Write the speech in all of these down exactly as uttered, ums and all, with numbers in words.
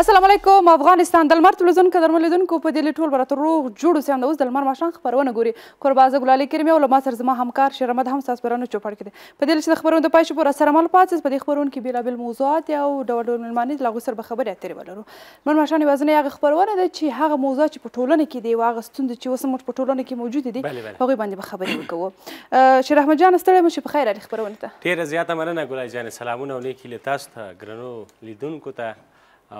السلام علیکم افغانستان د لمر تلویزیون قدر ملیدونکو په دې ټول براتر روغ جوړو سم د اوس د لمر ماشان خبرونه ګوري قربازه ګلالي کریمه او ما سره زما همکار شرمد هم ساس پرانو چوپړ کړي په دې چې خبرونه د پښې پور سره مل پاتې په دې خبرونه کې بیلابل موضوعات او ډول ډول ملمانی لاغو سره خبرې اترې ولرو لمر ماشان وزن یې خبرونه ده چې هغه موضوع چې په ټولنه کې دی واغ ستوند چې وسم په ټولنه کې موجود دي هغه باندې خبرې وکړو شر احمد جان ستړی مشه په خیر علي خبرونه ته ډیره زیاته مننه ګلالي جان سلامونه علیکم تاسو ته ګرنو لیدونکو ته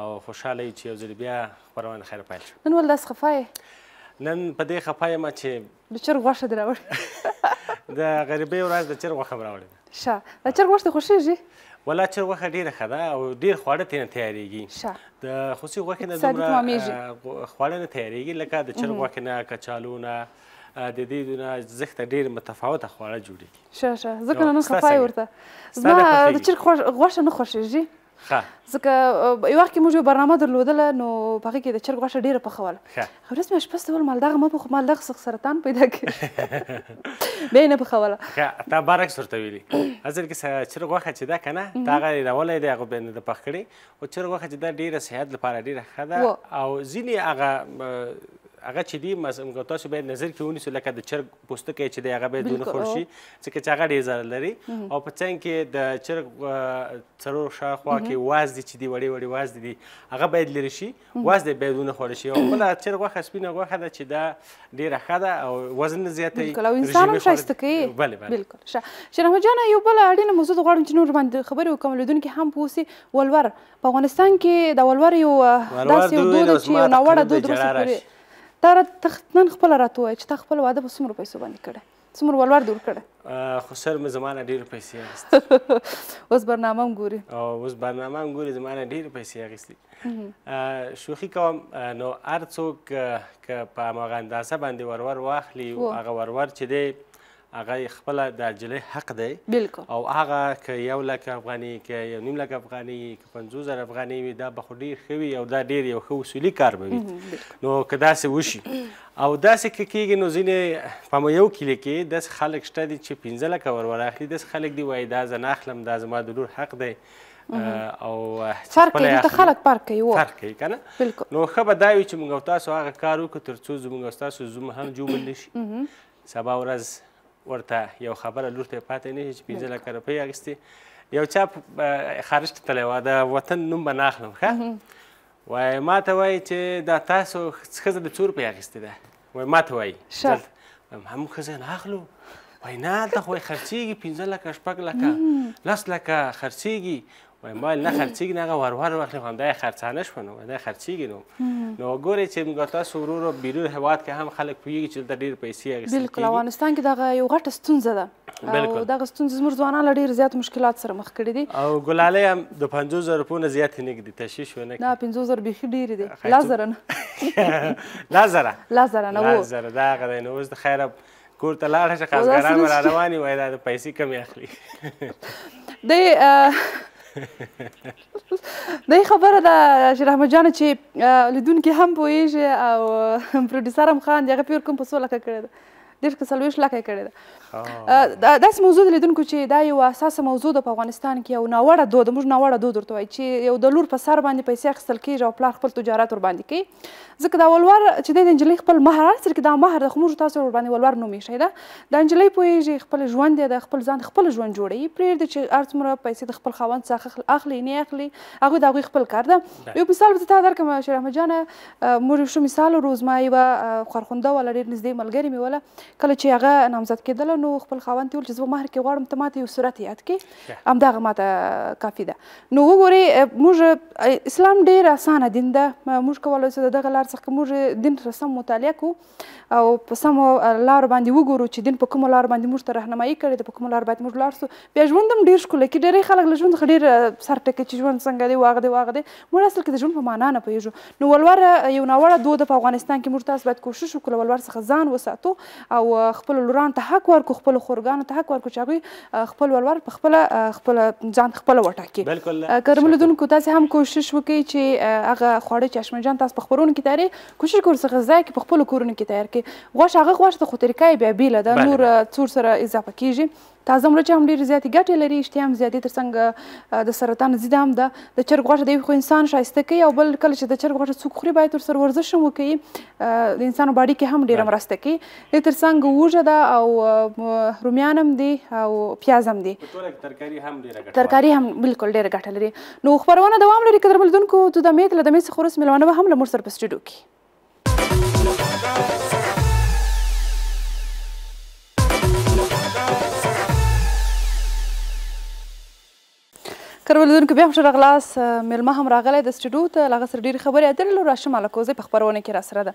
او خوشاله چې یو ځل بیا خبرونه خیر پیل شو. نن ولې داسې خفه یې؟ نن په دې خفه یم چې د چرګ غوښه دې راوړې د غریبۍ ورځ د چرګ غوښه مې راوړې. ښه د چرګ غوښه دې خوښېږي؟ والله چرګ غوښه ډېره ښه ده او ډېر خواړه ترېنه تیارېږي. ښه د خوسي غوښې نه دومره خواړه نه تیارېږي لکه د چرګ غوښې نه کچالو نه د دې نه زښته ډېر متفاوته خواړه جوړېږي. ښه ښه ځکه نن خفه یې ورته زما د چرګ غوښه نه خوښېږي. ښه ځکه یو وخت کې موږ یو برنامه درلودله نو په هغې کې د چرګ غوښه ډېره پخوله خو ورځ مې اشپز ته وویل مالدغه مه پخو مالدغه څخه سرطان پیدا کوي بیا یې نه پخوله. ښه تا برعکس ورته ویلي اصل کې چرګ غوښه چې ده که نه تا هغه یې راولی دی هغه بیا نه ده پخ کړې خو چرګ غوښه چې ده ډېره صحت لپاره ډېره ښه ده او ځینې هغه هغه چې دي تاسو باید نظر کې ونیسو لکه د چرګ پوستکی چې دی هغه باید ونه خوړل شي ځکه چې هغه ډېر ضرر لري او په څنګ کې د چرګ څلور شاوخوا کې وازدې چې دي وړې وړې وازدې دي هغه باید لرې شي وازدې باید ونه خوړل شي او بله چرګ غوښه سپینه غوښه ده چې دا ډېره ښه ده او وزن نه زیاتوي بلکل او انسان هم ښایسته کوي بلکل. ښه شیراحمد جانه یو بله اړینه موضوع زه غواړم چې نور باندې خبرې وکړم لیدونکي هم پوه سي ولور په افغانستان کې د ولور یو داسې یو دود چې یو ناوړه دود رسوي تا نن خپله راته ووایه چې تا خپله واده په څومره پیسو باندې کړی څومره ولور دور کړی؟ خو سر مې زما نه ډېرې پیسې اخیستې اوس برنامه هم ګوري اوس برنامه هم ګوري زما نه ډېرې پیسې اخیستې شوخي کوم نو هر څوک که په هماغه اندازه باندې ورور واخلي هغه ورور چې دی هغه خپله د نجلۍ حق دی بلکل او هغه که یو لک افغاني که یو نیم لک افغاني که پنځوس زره افغاني وي دا به خو ډېر ښه وي او دا ډېر یو ښه اصولي کار به وي نو که داسې وشي او داسې که کېږي نو ځینې په یو کلي کې داسې خلک شته دي چې پنځه لکه ورور اخلي داسې خلک دي وایي دا زه نه اخلم دا زما د لور حق دی او فرق کوي دلته خلک فرق کوي و فرق کوي که نه نو ښه به دا وي چې موږ او تاسو هغه کار وکړو تر څو زموږ او ستاسو زوم هم جوبل شي سبا ورځ ورته یو خبره لور ته یې پاتې نه شي چې پنځه لکه روپۍ اخیستې یو چا خارج ته تللی وه د وطن نوم به نه اخلم ښه وایي ما ته وایي چې دا تاسو ښځه د څو روپۍ اخیستې ده وایي ما ته وایي هم ښځه نه اخلو وایي نه هلته خو خرڅېږي پنځه لکه شپږ لکه لس لکه خرڅېږي وایي ما ویل نه خرڅېږي نه هغه ورور واخلي خو همدا یې خرڅانه شوه نو دا خرڅېږي نو نو ګورئ چې موږ تاسو ورور بیرون هېواد کې هم خلک پوهېږي چې دلته ډېرې پیسې اخیستل کېږي بلکل افغانستان کې دغه یو غټه ستونزه ده او دغه ستونزه زموږ ځوانان له ډېر زیات مشکلات سره مخ کړي دي او ګلالۍ هم د پنځوس زره روپو نه زیاتې نه ږدي تشویش ونه کړي نه پنځوس زره بیخي ډېرې دي لس زره نه لس زره لس زره نه لس زره دا هغه دی نو اوس د خیره کور ته لاړه شه خازګران به راروان وي وایي دا د پیسې کمې اخلي دی دا خبره ده چې رحمت جانه چې لیدونکي هم پوهېږي او پروډیوسر هم خان د هغه پیر کوم په څو لکه کړې ده دېرش که څلوېښت لکه یې کړې ده داسې موضوع د لیدونکو چې دا یو اساسه موضوع ده په افغانستان کې یو ناوړه دود موږ ناوړه دود ورته وایي چې یو د لور په سر باندې پیسې اخیستل کېږي او پلار خپل تجارت ورباندې کوي ځکه دا ولور چې دی د نجلۍ خپل مهر هر څه کې دا مهر ده خو موږ تاسو ورباندې ولور نوم ایښی ده دا نجلۍ پوهېږي خپل ژوند یې ده خپل ځان خپل ژوند جوړوي پرېږدي چې هر څومره پیسې د خپل خاوند څخه اخلي نه اخلي هغوی د هغوی خپل کار ده یو مثال به تا درکړم شیراحمد جانه موږ یو ښه مثال لرو زما یوه خورخونده وله ډېر نږدې ملګرې مې وله کله چې هغه نامزد کېدله نو خپل خاوند ته وویل چې زه په مهر کې غواړم ته ماته یو صورت یاد کړې همدغه ماته کافي ده نو وګورئ موږ اسلام ډېر اسانه دین ده موږ کولی شو د دغه لار څخه موږ دین سره سم مطالعه کړو او په سمو لارو باندې وګورو چې دین په کومو لارو باندې موږ ته رهنمایي کړې ده په کومو لارو باید موږ لاړ شو بیا ژوند هم ډېر ښکلی کړي ډېری خلک له ژوند څخه ډېر سر ټکي چې ژوند څنګه دی او هغه دی او هغه دی موږ اصل کې د ژوند په معنا نه پوهېږو نو ولور یو ناوړه دود په افغانستان کې موږ تاسو باید کوشش وکړو ولور څخه ځان وساتو او او خپل لوران ته حق ورکو، خپل خورګانو ته حق ورکو چې هغوی خپل ولور په خپله خپله ځان خپله وټاکي. بلکل کرملو دونکو تاسې هم کوشش وکړئ چې هغه خواړه چې اشمنجان تاسو په خپرونو کې تیارئ کوشش کړو څه غذا کې په خپلو کورونو کې تیار کړئ. غوښه هغه غوښه ده خو طریقه یې بیا بېله ده، نور څور سره اضافه کېږي. تازه مرچ هم ډېرې زیاتې ګټې لري، اشتها هم زیاتې تر څنګه د سرطان ضد هم ده. د چرګ غوښه د یو خو انسان ښایسته کوي او بل کله چې د چرګ غوښه څوک خوري باید ورسره ورزش هم وکوي، د انسان باډي کې هم ډېره مرسته کوي. دې تر څنګه وږه ده او رومیان هم دي او پیاز هم دي، ترکاري هم ډېره ګټه ترکاري هم بلکل ډېره ګټه لري. نو خپرونه دوام لري قدر بلدونکو، د دمې له دمې څخه وروسته میلمانه به هم له موږ سره په سټوډیو کې کروالدونکو بیا هم ښه راغلاس. میلمه هم راغلی د سټوډیو ته، له هغه سره ډېرې خبرې اترې لرو. راشم الکوزۍ په خپرونه کې را سره ده.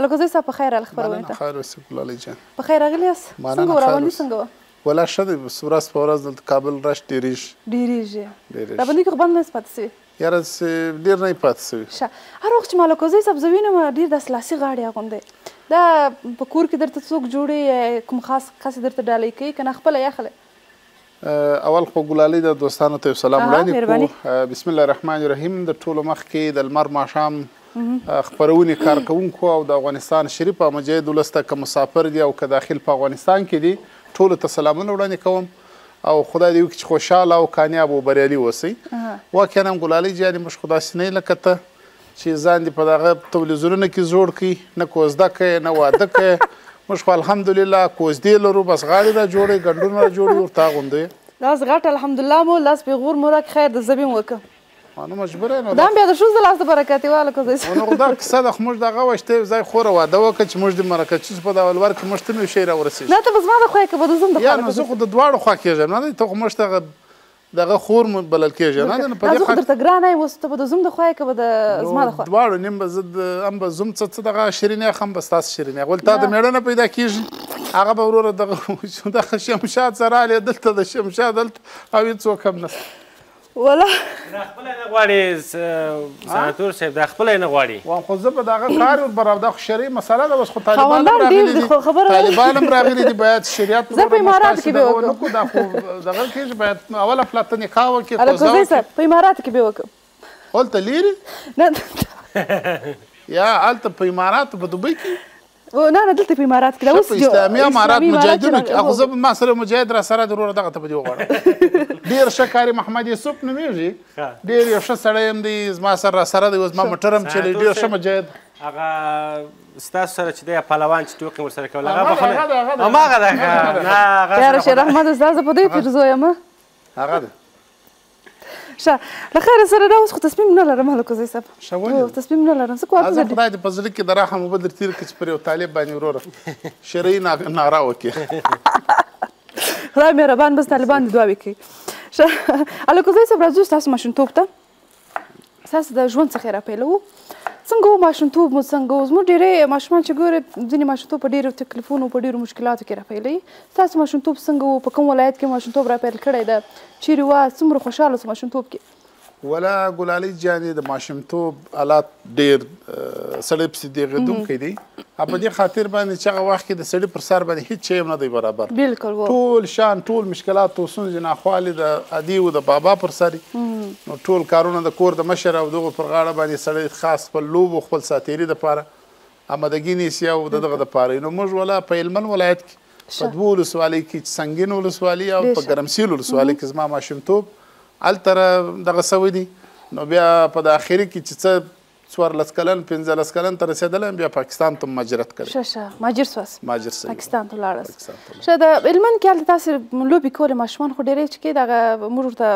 الکوزۍ صاحب په خیر راغلې خپرونې ته. خیر اوسې ګلالۍ جان. په خیر راغلې یاست؟ څنګه وه رواني څنګه وه؟ ولا ښه دی، ورځ په ورځ دلته کابل رش ډېرېږي. ډېرېږي ډېرېږي. راباندې کې خو بند نه یاست پاتې شوي؟ یاره داسې ډېر نه یې پاتې شوي. ښه. هر وخت چې مې الکوزۍ صاحب زه وینم ډېر داسې لاسي غاړې اغوندی. دا په کور کې درته څوک جوړي کوم خاص خاصې درته ډالۍ کوي که نه خپله یې خلک؟ اول خو ګلالۍ د دوستانو ته یو سلام وړاندې کړو. بسم الله الرحمن الرحیم. د ټولو مخکې د لمر ماښام خپرونې کارکوونکو او د افغانستان شریف او مجاهد ولس ته که مسافر دي او که داخل په افغانستان کې دي ټولو ته سلامونه وړاندې کوم او خدای دې وکړي چې خوشحاله او کامیاب او بریالي اوسئ. واقعا هم ګلالۍ جانې موږ خو داسې نه یې لکه ته چې ځان دې په دغه تلویزیونونو کې زوړ کړي، نه کوزده کوې نه واده کوې. موږ خو الحمدلله کوزدې لرو، بس غاړې را جوړې ګنډونه را جوړې ورته اغوندې. لاس غټ الحمدلله مو لاس پېغور مو راکړ، خیر د زبې مو وکړه. مانه مجبوره یم دا هم بیا د شو د لاس د برکت یې واله کوزې نو خو دا کیسه ده. خو موږ دغه وایي چې ته یو ځای خوره واده وکړه چې موږ دې مرکه چې په دغه ولور کې موږ ته نو شی راورسېږي. نه ته به زما د خوا یې که به د زم د خوا یې زه خو د دواړو خوا کېږم. نه دی ته خو موږ ته دغه خور بلل کېږي. نه نه په دې خو درته ګرانه یې اوس ته به د زوم د خوا یې که به د زما د خوا دواړو نیم به زه هم به زوم څه څه دغه شیرین یې هم به ستاسو شیرین یې غول تا د مېړه نه پیدا کېږي. هغه به وروره دغه دغه شمشاد سره راغلی دلته د شمشاد دلته او هېڅوک هم نشته. وله دا خپله یې نه غواړي سناتور صاحب، دا خپله یې نه غواړي. وایم خو زه به دغه کار وربرم. دا خو شرعي مسله ده، بس خو طالبان هم راغلي دي، طالبان هم راغلي دي، باید شریعت زه په اماراتو کې به وکړم. دا خو دغه کېږي باید اوله پلاتنې ښه وکړي. الکوزۍ صاحب په اماراتو کې به یې وکړم. هلته لیرې یا هلته په اماراتو په دوبۍ کې نه نه دلته په امارات کې ده اوس. په اسلامي امارات مجاهدینو کې هغه زه ما سره مجاهد را سره دی وروره دغه ته به دې وغواړم. ډېر ښه کاري محمد یوسف نومېږي، ډېر یو ښه سړی یم دی، زما سره را سره دی، اوس ما موټر هم چلی ډېر ښه مجاهد. هغه ستاسو سره چې دی پلوان چې ټوقې ورسره کول هغه بخل هماغه ده. نه هغه یاره شیر احمد زه زه په دې پیرزو یم. هغه ده ښه. له خیره سره ده اوس خو تصمیم نه لرم الکوزۍ صاحب. ښه ولې تصمیم نه لرم؟ زه کوم زه خدای دې په زړه کې د رحم اوبه در تېر کړي چې پر یو طالب باندې وروره شرعي ناره وکړي. خدای مهربان بس طالبان دې دعاوې کوي. ښه الکوزۍ صاحب راځو ستاسو ماشومتوب ته، ستاسو د ژوند څخه یې راپیلوو. څنګه وو ماشومتوب مو څنګه وو؟ زموږ ډېری ماشومان چې ګورئ ځینې ماشومتوب په ډېرو تکلیفونو په ډېرو مشکلاتو کې راپیلوي. ستاسو ماشومتوب څنګه وو؟ په کوم ولایت کې ماشومتوب راپیل کړی ده؟ چیرې وه؟ څومره خوشحاله اوسه ماشومتوب کې؟ وله ګلالۍ جانې د ماشومتوب حالات ډېر سړی پسې دېغېدونکی دی، په دې خاطر باندې چې هغه وخت کې د سړي پر سر باندې هېڅ شی هم نه دی برابر. بلکل وو ټول شان ټول مشکلات او ستونزې ناخوالې د ادي و د بابا پر سر. نو ټول کارونه د کور د مشر او دغو پر غاړه باندې سړی خاص خپل لوبو خپل ساتېري دپاره امادګي نیسي او د دغه دپاره. نو موږ وله په هلمند ولایت کې په دوو ولسوالۍ کې سنګین ولسوالۍ او په ګرمسیر ولسوالۍ کې زما ماشومتوب هلته دغه سوی دی. نو بیا په د آخري کې چې څه څوارلس کلن پنځلس کلن ته رسېدلی بیا پاکستان ته مهاجرت کړی. ښه ښه مهاجر سوست مهاجر سوی پاکستان ته ولاړست. ښه د هلمند کې هلته تاسې لوبې کولې ماشومان خو ډېرې چې کې دغه موږ ورته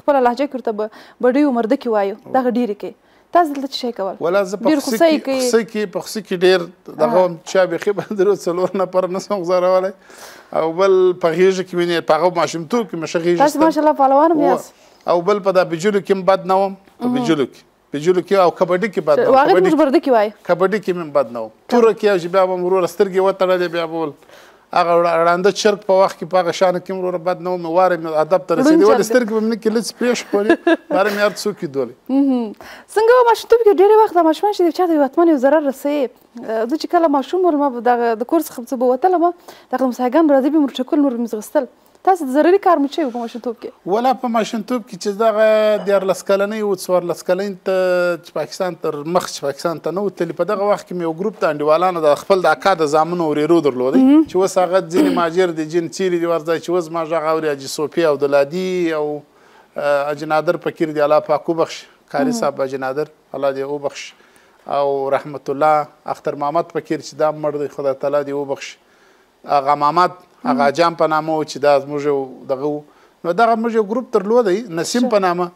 خپله لهجه کې ورته بډۍ و مردکې وایو دغه ډېرې کې. تاسو دلته څه شی کول؟ وله زه په خوسۍ کې په خوسۍ کې ډېر دغه وم چا بیخي باندې درو څلور نفر نه سم گزارولی او بل په غېږه کې مې په هغه ماشومتوب کې مې ښه غېږه تاسو ماشاءالله پهلوان هم یاست. او بل په دا بجلو کې م بد نه وم، په بجلو کې بجلو کې او کبډي کې بد نه وم. هغه موږ بردکې وایو کبډي کې مې بد نه وم. توره کې او چې بیا به م وروره سترګې وتړلې بیا به هغه رانده چرک په وخت کې په هغه شان کې مرور بعد نو موارد ادب تر رسیدي ول سترګ به منکه لڅ پیش کړی بار مې ارڅو کې دولي څنګه ماشوم ته ډېر وخت ماشوم چې چا د وطن یو ضرر رسي د چې کله ماشوم ور ما د کورس خمسه بوتله ما د مساګان برادي به مرچکل نور مزغستل تاسو ضروري کار مچي په ماشوم ته کې ولا په ماشوم ته کې چې دغه د ارلس کلنې او څوار لس کلنې ته پاکستان تر مخ پاکستان ته نو تل په دغه وخت کې یو ګروپ ته انډیوالانو د خپل د اکا د زامن ورېرو درلودي چې وس هغه ځینې ماجر د جن چیرې دی ورځي چې وس ما ژغ اوري اجي صوفیا او دلادي او اجي نادر فقیر دی الله پاکو بخش قاری صاحب اجي نادر الله دې او بخش او رحمت الله اختر محمد فقیر چې دا مړ دی خدای تعالی دې او بخش هغه محمد هغه جام په نامه و چې دا زموږ دغه نو دغه موږ یو ګروپ درلودی نسیم په نامه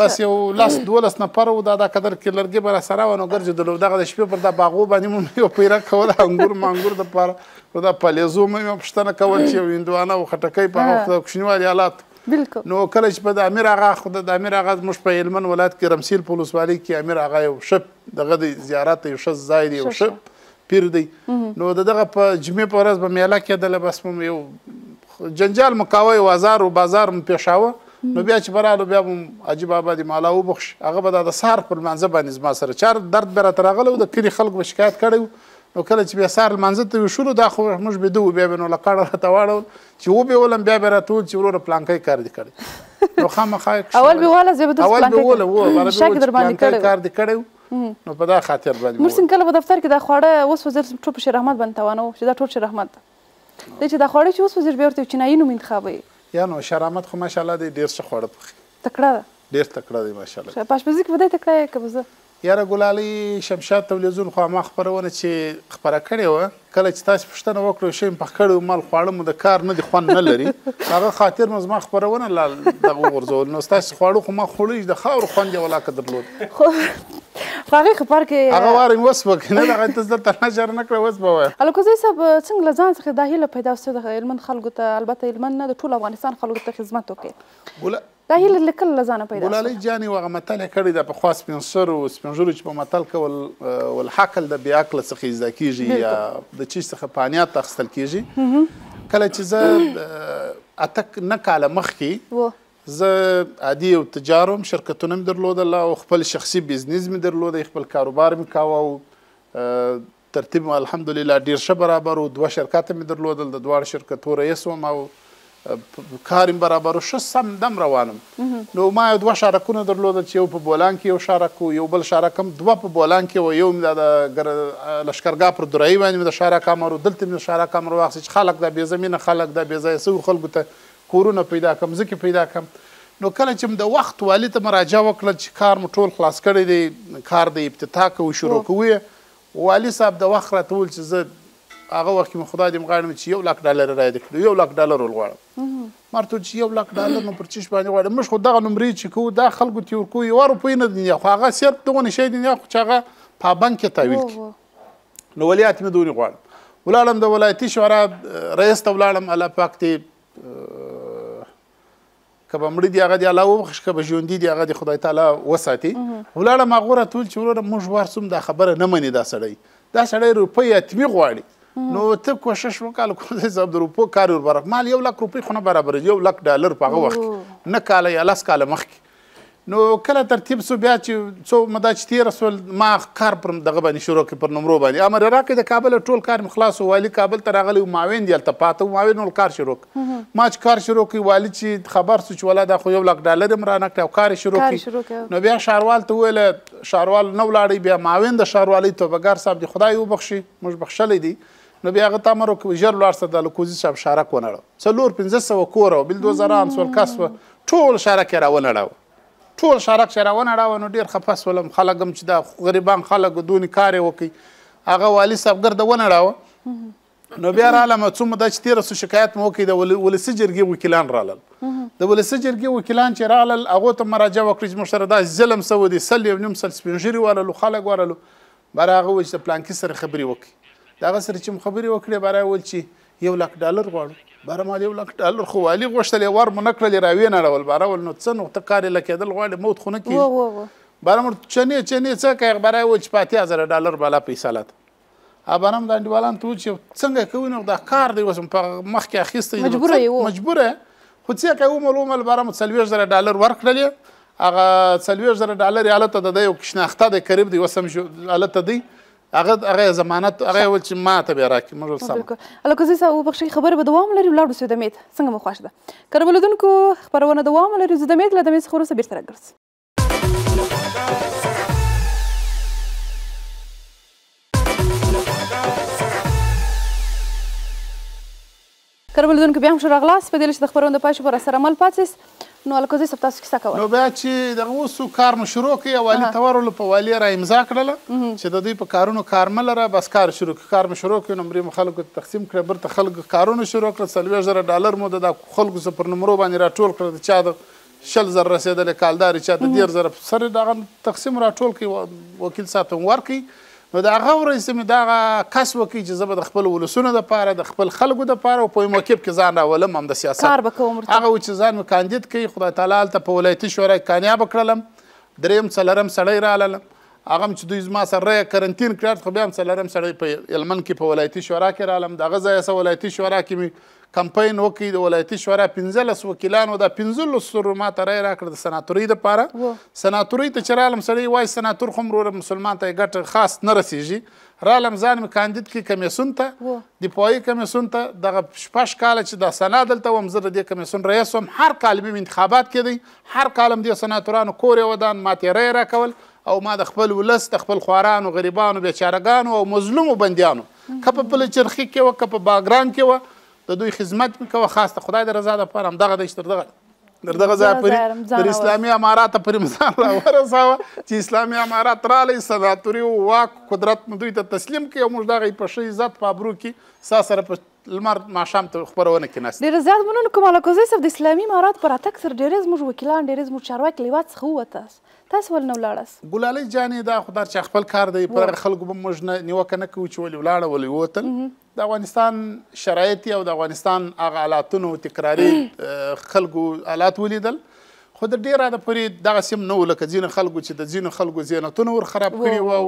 بس یو لس دولس نفره و دا دا قدر کې لرګي به راسره و نو ګرځېدلو دغه د شپې پر دا باغو باندې مو یو پیره کوله انګور مانګور دپاره نو دا پالیزو مې مې پوښتنه کول چې یو هندوانه و خټکی په هغه وخت کوچنیوالي حالات نو کله چې په د امیر اغا خود د امیر اغا زموږ په هلمند ولایت کې رمسیل پولسوالۍ کې امیر اغا یو ښه دغه د زیارت ته یو ښه ځای دی یو ښه پیر دی نو دغه په جمعې په ورځ به میله کېدله بس مو یو جنجال مو کاوه یو ازار و بازار مو پېښاوه نو بیا چې به رالو بیا به مو حاجي بابا دې مالا وبخش هغه به دا د سهار پر لمانځه باندې زما سره چار درد به راته راغلی و د کلي خلکو به شکایت کړی و نو کله چې بیا سهار لمانځه ته ویښولو دا خو موږ بیده و بیا به نو له کاڼه راته واړول چې وبېولم بیا به یې راته وویل چې وروره پلانکی کار دې کړی نو خامخا اول به واله زه به داسې پلانکی کار دې کړی و نو په دا خاطر باندې موږ څنګه کله په دفتر کې دا خواړه اوس وزیر ټول په شیر احمد باندې توانو چې دا ټول شیر احمد دی چې دا خواړه چې اوس وزیر بیا ورته چینایي نوم انتخابوي یا نو شیر احمد خو ماشاءالله دی ډېر ښه خواړه پخوي تکړه ده ډېر تکړه دی ماشاءالله په اشپزي کې په دې تکړه یې که به زه یاره ګلالۍ شمشاد تلویزیون خو هماغه خپرونه چې خپره کړې وه کله چې تاسې پوښتنه وکړو یو شی مې پخ کړی و مال خواړه مو د کار نه دي خوند نه لري هغه خاطر مو زما خپرونه دغه وغورځول نو ستاسې خواړه خو ما خوړلي د خاورو خوند یې ولاکه درلود هغه خبر کې هغه وارم وسوه که نه دغه ته زه درته نشر نه کړه اوس به وایه الکوزی صاحب څنګه له ځان څخه دا هیله پیدا سوې د هلمند خلکو ته البته هلمند نه د ټول افغانستان خلکو ته خدمت وکړي دا هیله له کله له ځانه پیدا ګلالۍ جانې وغه متل یې کړې ده پخوا سپین سر و سپین ږیرو چې په متل کې والحقل د بې عقله څخه زده کېږي یا د چیز څخه پانیات اخیستل کېږي کله چې زه اته نه کاله مخکې زه عادي یو تجار وم شرکتونه مې درلودل او خپل شخصي بزنس مې درلودی خپل کاروبار مې کاوه او ترتیب مو الحمدلله ډېر ښه برابر و دوه شرکاته مې درلودل د دواړو شرکتو رئیس وم او کار مې برابر و ښه سم دم روان وم نو ما یو دوه شارکونه درلودل چې یو په بولان کې یو شارک و یو بل شارک هم دوه په بولان کې و یو مې د لشکرګاه پر درایي باندې مې د شارک امر و دلته مې د شارک امر واخیست چې خلک دا بې زمینه خلک دا بې ځایه سوي خلکو ته کورونه پیدا کم ځکه پیدا کم نو کله چې م د وخت والي ته مراجعه وکړل چې کار مو ټول خلاص کړی دی کار د ابتدا کوو شروع کوو یې والي صاحب د وخت راته وویل چې زه هغه وخت کې مې خدای دې مغاړم چې یو لاک ډالر رایې کړو یو لاک ډالر ول غواړم ما ورته چې یو لاک ډالر نو پر چیش باندې غواړم موږ خو دغه نمرې چې کوو دا خلکو ته یې ورکوو یوه روپۍ نه دنیا خو هغه صرف دغونې شی دنیا خو چې هغه په بانک کې تحویل کړي نو ولیات مې دونې غواړم ولاړم د ولایتي شورا رئیس ته ولاړم الله پاک ته که به مړه دي هغه دې الله وبخښي که به ژوندي دي هغه دې خدای تعالی وساتي ولاړم هغو راته وویل چې وروره موږ وارڅوم دا خبره نه مني دا سړی دا سړی روپۍ یتمي غواړي نو ته کوشش وکړه الکوزی صاحب د روپو کار ور برابر مال یو لک روپۍ خو نه برابرېږي یو لک ډالر په هغه وخت کې نه کاله یا لس کاله مخکې نو کله ترتیب سو بیا چې څو مدا چې تېره سول ما کار پر دغه باندې شروع کړ پر نمرو باندې امر یې راکړ د کابل ټول کار مې خلاص و والي کابل ته راغلی و ماوین دی هلته پاته و ماوین ول کار شروع کړ ما چې کار شروع کړ والي چې خبر سو چې ولا دا خو یو لک ډالر یې م رانه کړی او کار یې شروع کړ نو بیا ښاروال ته وویله ښاروال نه ولاړی بیا ماوین د ښاروالۍ توبهګار صاحب دې خدای وبخښي موږ بخښلی دی نو بیا هغه ته امر وکړ ژر ولاړ سه د الکوزي صاحب شارک ونړو څلور پنځه سوه کوره و بلدوزران سول کس و ټول شارک یې راونړاوه ټول شارک چې راونړاوه نو ډېر خفه سولم خلک هم چې دا غریبان خلک دونې کار یې وکړي هغه والي صاحب ګرده ونړاوه نو بیا رالم څو موده چې تېره سو شکایت مو وکړي د ولسي جرګې وکیلان رالل د ولسي جرګې وکیلان چې رالل هغو ته مراجعه وکړي چې موږ سره داسې ظلم سوی دی سل یو نیم سل سپین ږیري واللو خلک واللو باره هغه وویل چې د پلانکي سره خبرې وکړي د هغه سره چې مو خبرې وکړې باره یې وویل چې یو لک ډالر غواړو باره ما یو لک ډالر خو والي غوښتل یې وار مو نه کړل یې راوینړول باره ول نو څه نقطه کار یې لکېدل غواړي موت خو نه کېږي باره مو چنې چنې څه کوي باره یې وویل چې په اتیا زره ډالر بالا پیسه لاته ابرم دان دیوالان تو چې څنګه کوي نو دا کار دی وسم په مخ کې اخیسته مجبوره یو مجبوره خو چې کوي معلومه البرم څلوېښت زره ډالر ورکړل هغه څلوېښت زره ډالر یې حالت د یو کښناخته د قریب دی وسم حالت دی هغه هغه ضمانت هغه ول چې ما ته به راکې موږ سم الکه زه او بخښي خبر به دوام لري ولاړو سو دمیت څنګه مو خوښ ده کربلودونکو خبرونه دوام لري زه دمیت لدمې څخه ورسره بیرته راګرځم کربلدونکو بیا هم شراغلاس په دې لښ د خبرونه پښه پر سره مل پاتس نو الکوزي سپتا سکه سکه نو بیا چې دغه وسو کار مشروع کی اولی تورل په والی را امضا کړل چې د دوی په کارونو کارمل را بس کار شروع کار مشروع کی نمبر مخالکو تقسیم کړ بر ته خلک کارونو شروع کړ څلوېښت زره ډالر مو د خلکو سپر نمبر باندې را ټول کړ چې دا شل زر رسیدل کالدار چې د ډیر زر سره دغه تقسیم را ټول کی وکیل ساتم ورکی نو د هغه ورځې مې دغه کس وکړي چې زه به د خپل ولسونو دپاره د خپل خلکو دپاره او په موکب کې ځان راولم هم د سیاست کار به کوم هغه و چې ځان مې کاندید کړي خدای تعالی هلته په ولایتي شورا کې کامیابه کړلم دریم څلرم سړی رالل هغه هم چې دوی زما سره ریه کرنتین کړل خو بیا هم څلرم سړی په هلمند کې په ولایتي شورا کې رالم د هغه ځایه سه ولایتي شورا کې مې کمپین وکړي د ولایتي شورا پنځلس وکیلانو دا پنځلس سرو ماته ریه راکړه د سناتورۍ دپاره سناتورۍ ته چې رالم سړی وایي سناتور خو هم وروره مسلمان ته یې ګټه خاص نه رسېږي رالم ځان مې کاندید کړي کمیسون ته دفاعي کمیسون ته دغه شپږ کاله چې دا سنا دلته وم زه د دې کمیسون رئیس وم هر کال به مې انتخابات کېدی هر کال هم دې سناتورانو کور یې ودان ما ته یې ریه راکول او ما د خپل ولس د خپل خوارانو غریبانو بیچارهګانو او مظلومو بندیانو که په پله چرخي کې وه که په باګران کې وه د دوی خدمت مې کوه خاص د خدای د رضا دپاره همدغه دی چې تر دغه در دغه ځای پورې تر اسلامي امارات ته پورې مې ځان راورساوه چې اسلامي امارات رالی سناتوري و واک قدرت مې دوی ته تسلیم کړي او موږ د هغې په ښه عزت په ابرو کې ستا سره په لمر ماښام ته خپرونه کې ناست ډېره زیات مننه کوم الکوزی صاحب د اسلامي امارات په راتګ سره ډېری زموږ وکیلان ډېری زموږ چارواکي له هېواد څخه ووتاست تاسو ولې نه ولاړاست ګلالۍ جانې دا خو در چې خپل کار دی پر هغه خلکو به موږ نه نیوکه نه کوو چې ولې ولاړه ولې ووتل د افغانستان شرایط او د افغانستان هغه حالاتونو تکراري خلکو حالات ولیدل خو د ډېر راده پورې دغسې هم نه وو لکه ځینو خلکو چې د ځینو خلکو زینتونه ور خراب کړي وو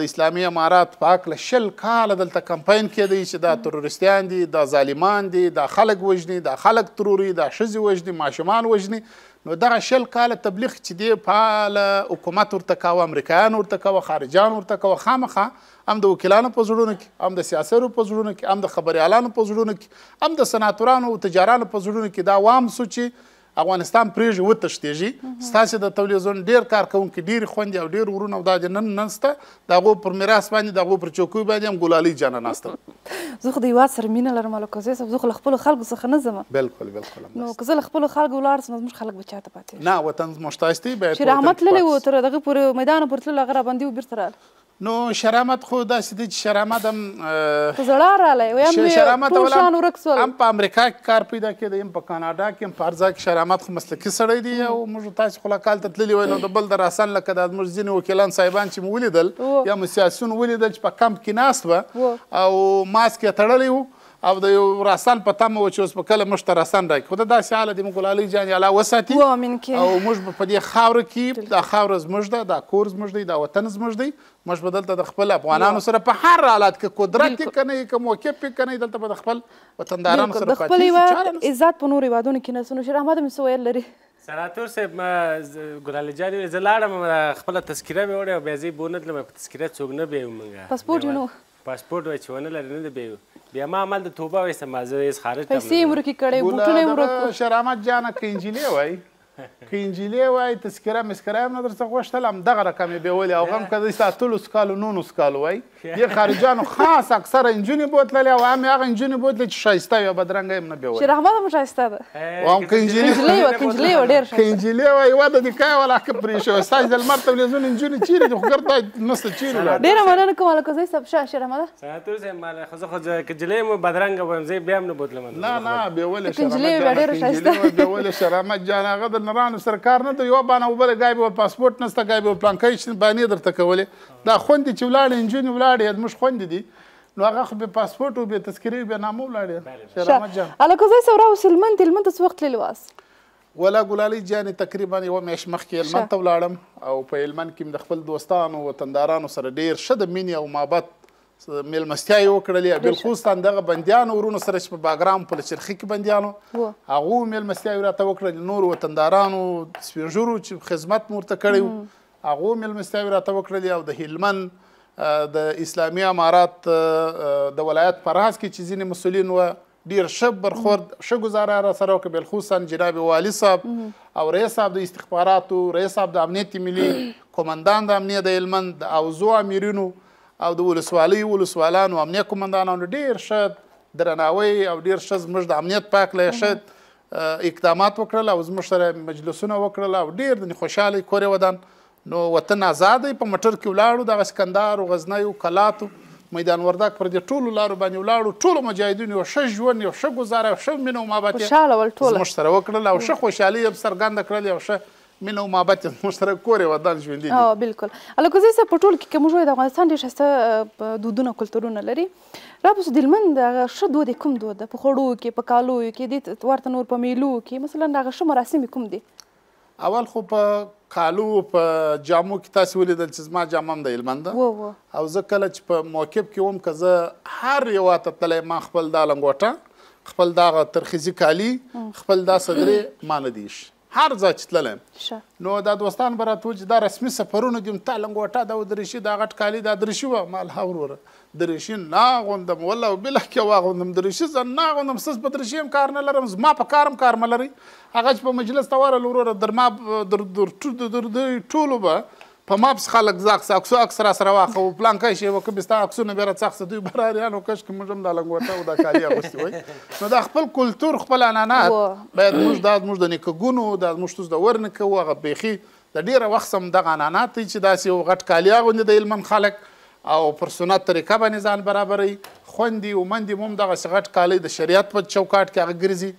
د اسلامي امارات په هکله شل کاله دلته کمپاین کېدی چې دا تروریستیان دي دا ظالمان دي دا خلک وژني دا خلک تروري دا ښځې وژني ماشومان وژني نو دغه شل کاله تبلیغ چې دی فعاله حکومت ورته کاوه امریکایان ورته کاوه خارجیان ورته کاوه خامخا هم د وکیلانو په زړونو کې هم د سیاسرو په زړونو کې هم د خبریالانو په زړونو کې هم د سناتورانو او تجارانو په زړونو کې دا وام سو چې افغانستان پرېږدي وتښتېږي ستاسې د تلویزیون ډېر کارکوونکي ډېرې خویندې او ډېر ورونه او دا د نن نن سته د هغو پر میراث باندې د هغو پر چوکیو باندې هم ګلالۍ جانه ناسته زه خو د هېواد سره مینه لرم الکوزي صاحب زه خو له خپلو خلکو څخه نه ځم بلکل بلکل نو که زه له خپلو خلکو ولاړ شم زموږ خلک به چاته پاتېږي نه وطن زموږ تاسې باید چې رحمت تللی و تر دغه پورې میدانه پورې تلل هغه راباندې و بېرته راغل نو شرامت خو داسې دی چې شرامت هم په زړه رالی هم په امریکا کې کار پیدا کېدی هم په کاناډا کې هم په هر ځای کې شرامت خو مسلکي سړی دی او موږ تاسې خو لا کالته تللي وای نو د بل د راسن لکه دا زموږ ځینې وکیلان صاحبان چې مو ولیدل یا مو سیاسیون ولیدل چې په کمپ کې ناست وه او ماسک یې تړلی و او د یو راسن په تمه و چې اوس به کله موږ ته راسن راکړي خو دا داسې حاله دي موږ ګلالۍ جانې الله وساتي او موږ به په دې خاوره کې دا خاوره زموږ ده دا کور زموږ دی دا وطن زموږ دی موږ به دلته د خپل افغانانو سره په هر حالت کې قدرت یې که نه یې که موقف یې که نه یې دلته به د خپل وطندارانو سره پاتېږي عزت په نورو هېوادونو کې نه څه نو شیر احمد هم څه ویل لري سناتور صاحب ګلالۍ جانې ویل زه لاړم خپله تذکیره مې وړې او بیا زه یې به ونه تلم په تذکیره څوک نه بیایو موږ پاسپورټ یې نه و پاسپورټ وایي چې ونه لري نه د بیایو بیا ما عمل د توبه وایسته مازه یې خارج پیسې یې ورکې کړې بوټونه یې ورکړو شرامت جانه که انجیلې وایي که انجیلې وایي تذکره مسکره یې هم نه درڅخه غوښتل همدغه رقم یې بیولې او هم که داسې دا اتلس کالو نولس کالو وایي دې خارجیانو خاص اکثره نجونې بوتللې او هم یې هغه نجونې بوتلې چې ښایسته وي او بدرنګه یې هم نه بیولې شیراحمد هم ښایسته ده او هم که انجیلې که انجیلې وایي وده دې که یې ولا که پرې شوې ستاسې د لمر تلویزیون نجونې چیرې دي خو ګرد نسته چیرې لاړې ډېره مننه کوم الکوزي صاحب ښه شیراحمده سناتور صاحب ماله خو زه خو که نجلۍ یم بدرنګه وایم زه یې بیا هم نه بوتلم نه نه بیولې شیراحمد بیولې شیراحمد جان هغه د نرانو سره کار نه ده یوه بانه وبله ګای به پاسپورټ نسته ګای به پلانکۍ بانې درته کولې دا خوندې چې ولاړې نجونې ولاړې یاد موږ خوندې دي نو هغه خو بې پاسپورټ و بې تذکرې و بې نامه ولاړې شیراحمد جان الکوزي صاحب راوسې هلمند دې هلمند ته څه وخت تللي واست ولا ګلالۍ جانې تقریبا یوه میاشت مخکې هلمند ته ولاړم او په هلمند کې مې د خپل دوستانو وطندارانو سره ډېر ښه د مینې او محبت ملمستیای وکړلې بلخوستان دغه بندیانو ورونو سره چې په باګرام په چرخي کې بندیانو هغه ملمستیای راته وکړل نور وطندارانو سپینجرو چې خدمت مورته کړی هغه ملمستیای راته وکړل او د هلمند د اسلامي امارات د ولایت پرهاز کې چې ځینې مسولین و ډیر شب برخورد ښه ګزاره را سره وکړه بلخوستان جناب والي صاحب او رئیس صاحب د استخباراتو رئیس صاحب د امنیت ملي قومندان د امنیت د هلمند او زو امیرینو او د ولسوالۍ ولسوالانو امنیت قومندانانو ډېر ښه درناوی او ډېر ښه زموږ د امنیت په هکله یې ښه اقدامات وکړل او زموږ سره مجلسونه وکړل او ډېر د خوشحاله کور ودان نو وطن ازاد په مټر کې ولاړو دغه سکندر او غزنیو کلاتو میدان وردک پر دې ټولو لارو باندې ولاړو ټولو مجاهدینو یو ښه ژوند یو ښه ګزاره یو ښه مینه او محبت زموږ سره وکړل او ښه خوشحالي یې څرګنده کړل یو ښه مینه او محبت مشترک کور یې ودان ژوندي دي. بلکل الکوزی صاحب په ټول کې که موږ وایو د افغانستان ډېر ښایسته دودونه کلتورونه لري راپسې د هلمند هغه ښه دود یې کوم دود ده په خوړو کې په کالیو کې دې ورته نور په میلو کې مثلا هغه ښه مراسم یې کوم دي؟ اول خو په کالو په جامو کې تاسې ولیدل چې زما جامه هم د هلمند ده او زه کله چې په موکب کې وم که زه هر هېواد ته تللی ما خپل دا لنګوټه خپل دغه ترخیزي کالي خپل دا صدرې ما نه دي هر ځای چې تللی نو دا دوستان به راته ویل چې دا رسمي سفرونه دي تا لنګوټه دا ودریشي دا غټ کالي دا دریشي وه ما الها وروره دریشي نه اغوندم والله وبالله یې واغوندم دریشي زه نه اغوندم ستاسو په دریشي هم کار نه لرم زما په کار هم کار مه لرئ هغه چې په مجلس ته ورغلل وروره در ما ټولو به په ما پسې خلک زاغ سه عکسو عکس را سره واخه و پلان کای شی وکړه بیا ستا عکسونه بیا راڅخسه دوی به راریان و کشکې موږ هم دا لنګوټه او دا کالي اغوستي وای نو دا خپل کلتور خپل عنعنات باید موږ دا زموږ د نیکهګونو دا زموږ توس د ورنیکه و هغه بیخي د ډېره وخت هم دغه عنعنات دی چې داسې یو غټ کالي اغوندي د هلمند خلک او پر سنت طریقه باندې ځان برابروي خوندي و مندي هم دغسې غټ کالي د شریعت په چوکاټ کې هغه ګرځي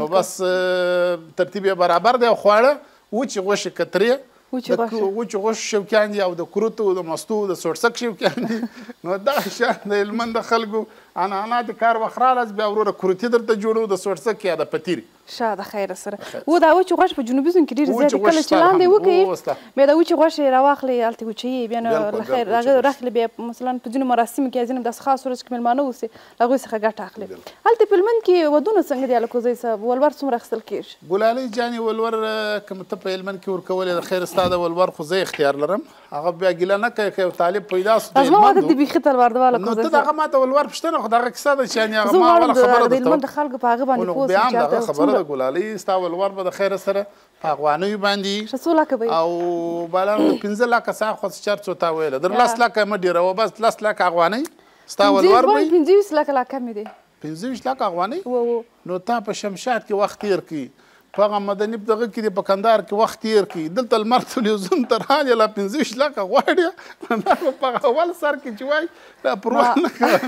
نو بس ترتیب یې برابر دی او خواړه وچې غوښې کترې وچو غوښو شوکیان دي او د کروتو د مستو د سوړسک شوکیان دي نو دا شان د هلمند د خلکو عنعنات کار وخت رالاس بیا وروره کروتي درته جوړو د سوړسک یا د پتیري شه د خیره سره و دا وچو غوښ په جنوبي زون کې ډېر زیات کله چې لاندې وکړي بیا د وچې غوښې یې راواخلي هلته وچوي بیا نو راخلي بیا مثلا په ځینو مراسمو کې ځینې داسې خاص ورځ کې مېلمانه اوسي له هغوی څخه ګټه اخلي هلته په هلمند کې ودونه څنګه دي الکوزی صاحب ولور څومره اخیستل کېږي؟ ګلالۍ جانې ولور که ته په هلمند کې ورکولې د خیر ستا د ولور خو زه اختیار لرم هغه بیا ګیله نه کوي که یو طالب پیدا سو د هلمند نو ته د هغه ماته ولور پوښتنه خو د هغه کیسه ده چې یعنې هغه ما اوله خبره درته وکړه د ګلالۍ ستا ولور به د خیره سره په افغانیو باندې او بالا پنځه لکه سا خو چر څو تا ویله در لس لکه مه ډېروه بس لس لکه افغانۍ ستا ولور به وي پنځه ویشت لکه لا کمې دی پنځه ویشت لکه افغانۍ نو تا په شمشاد کې وخت تېر کړي په هغه مدني په دغه کې دې په کندهار کې وخت تېر کړي دلته لمر تلویزیون ته راغلې لا پنځه ویشت لکه غواړې دا به په اول سر کې چې وایي دا پروا نه کوم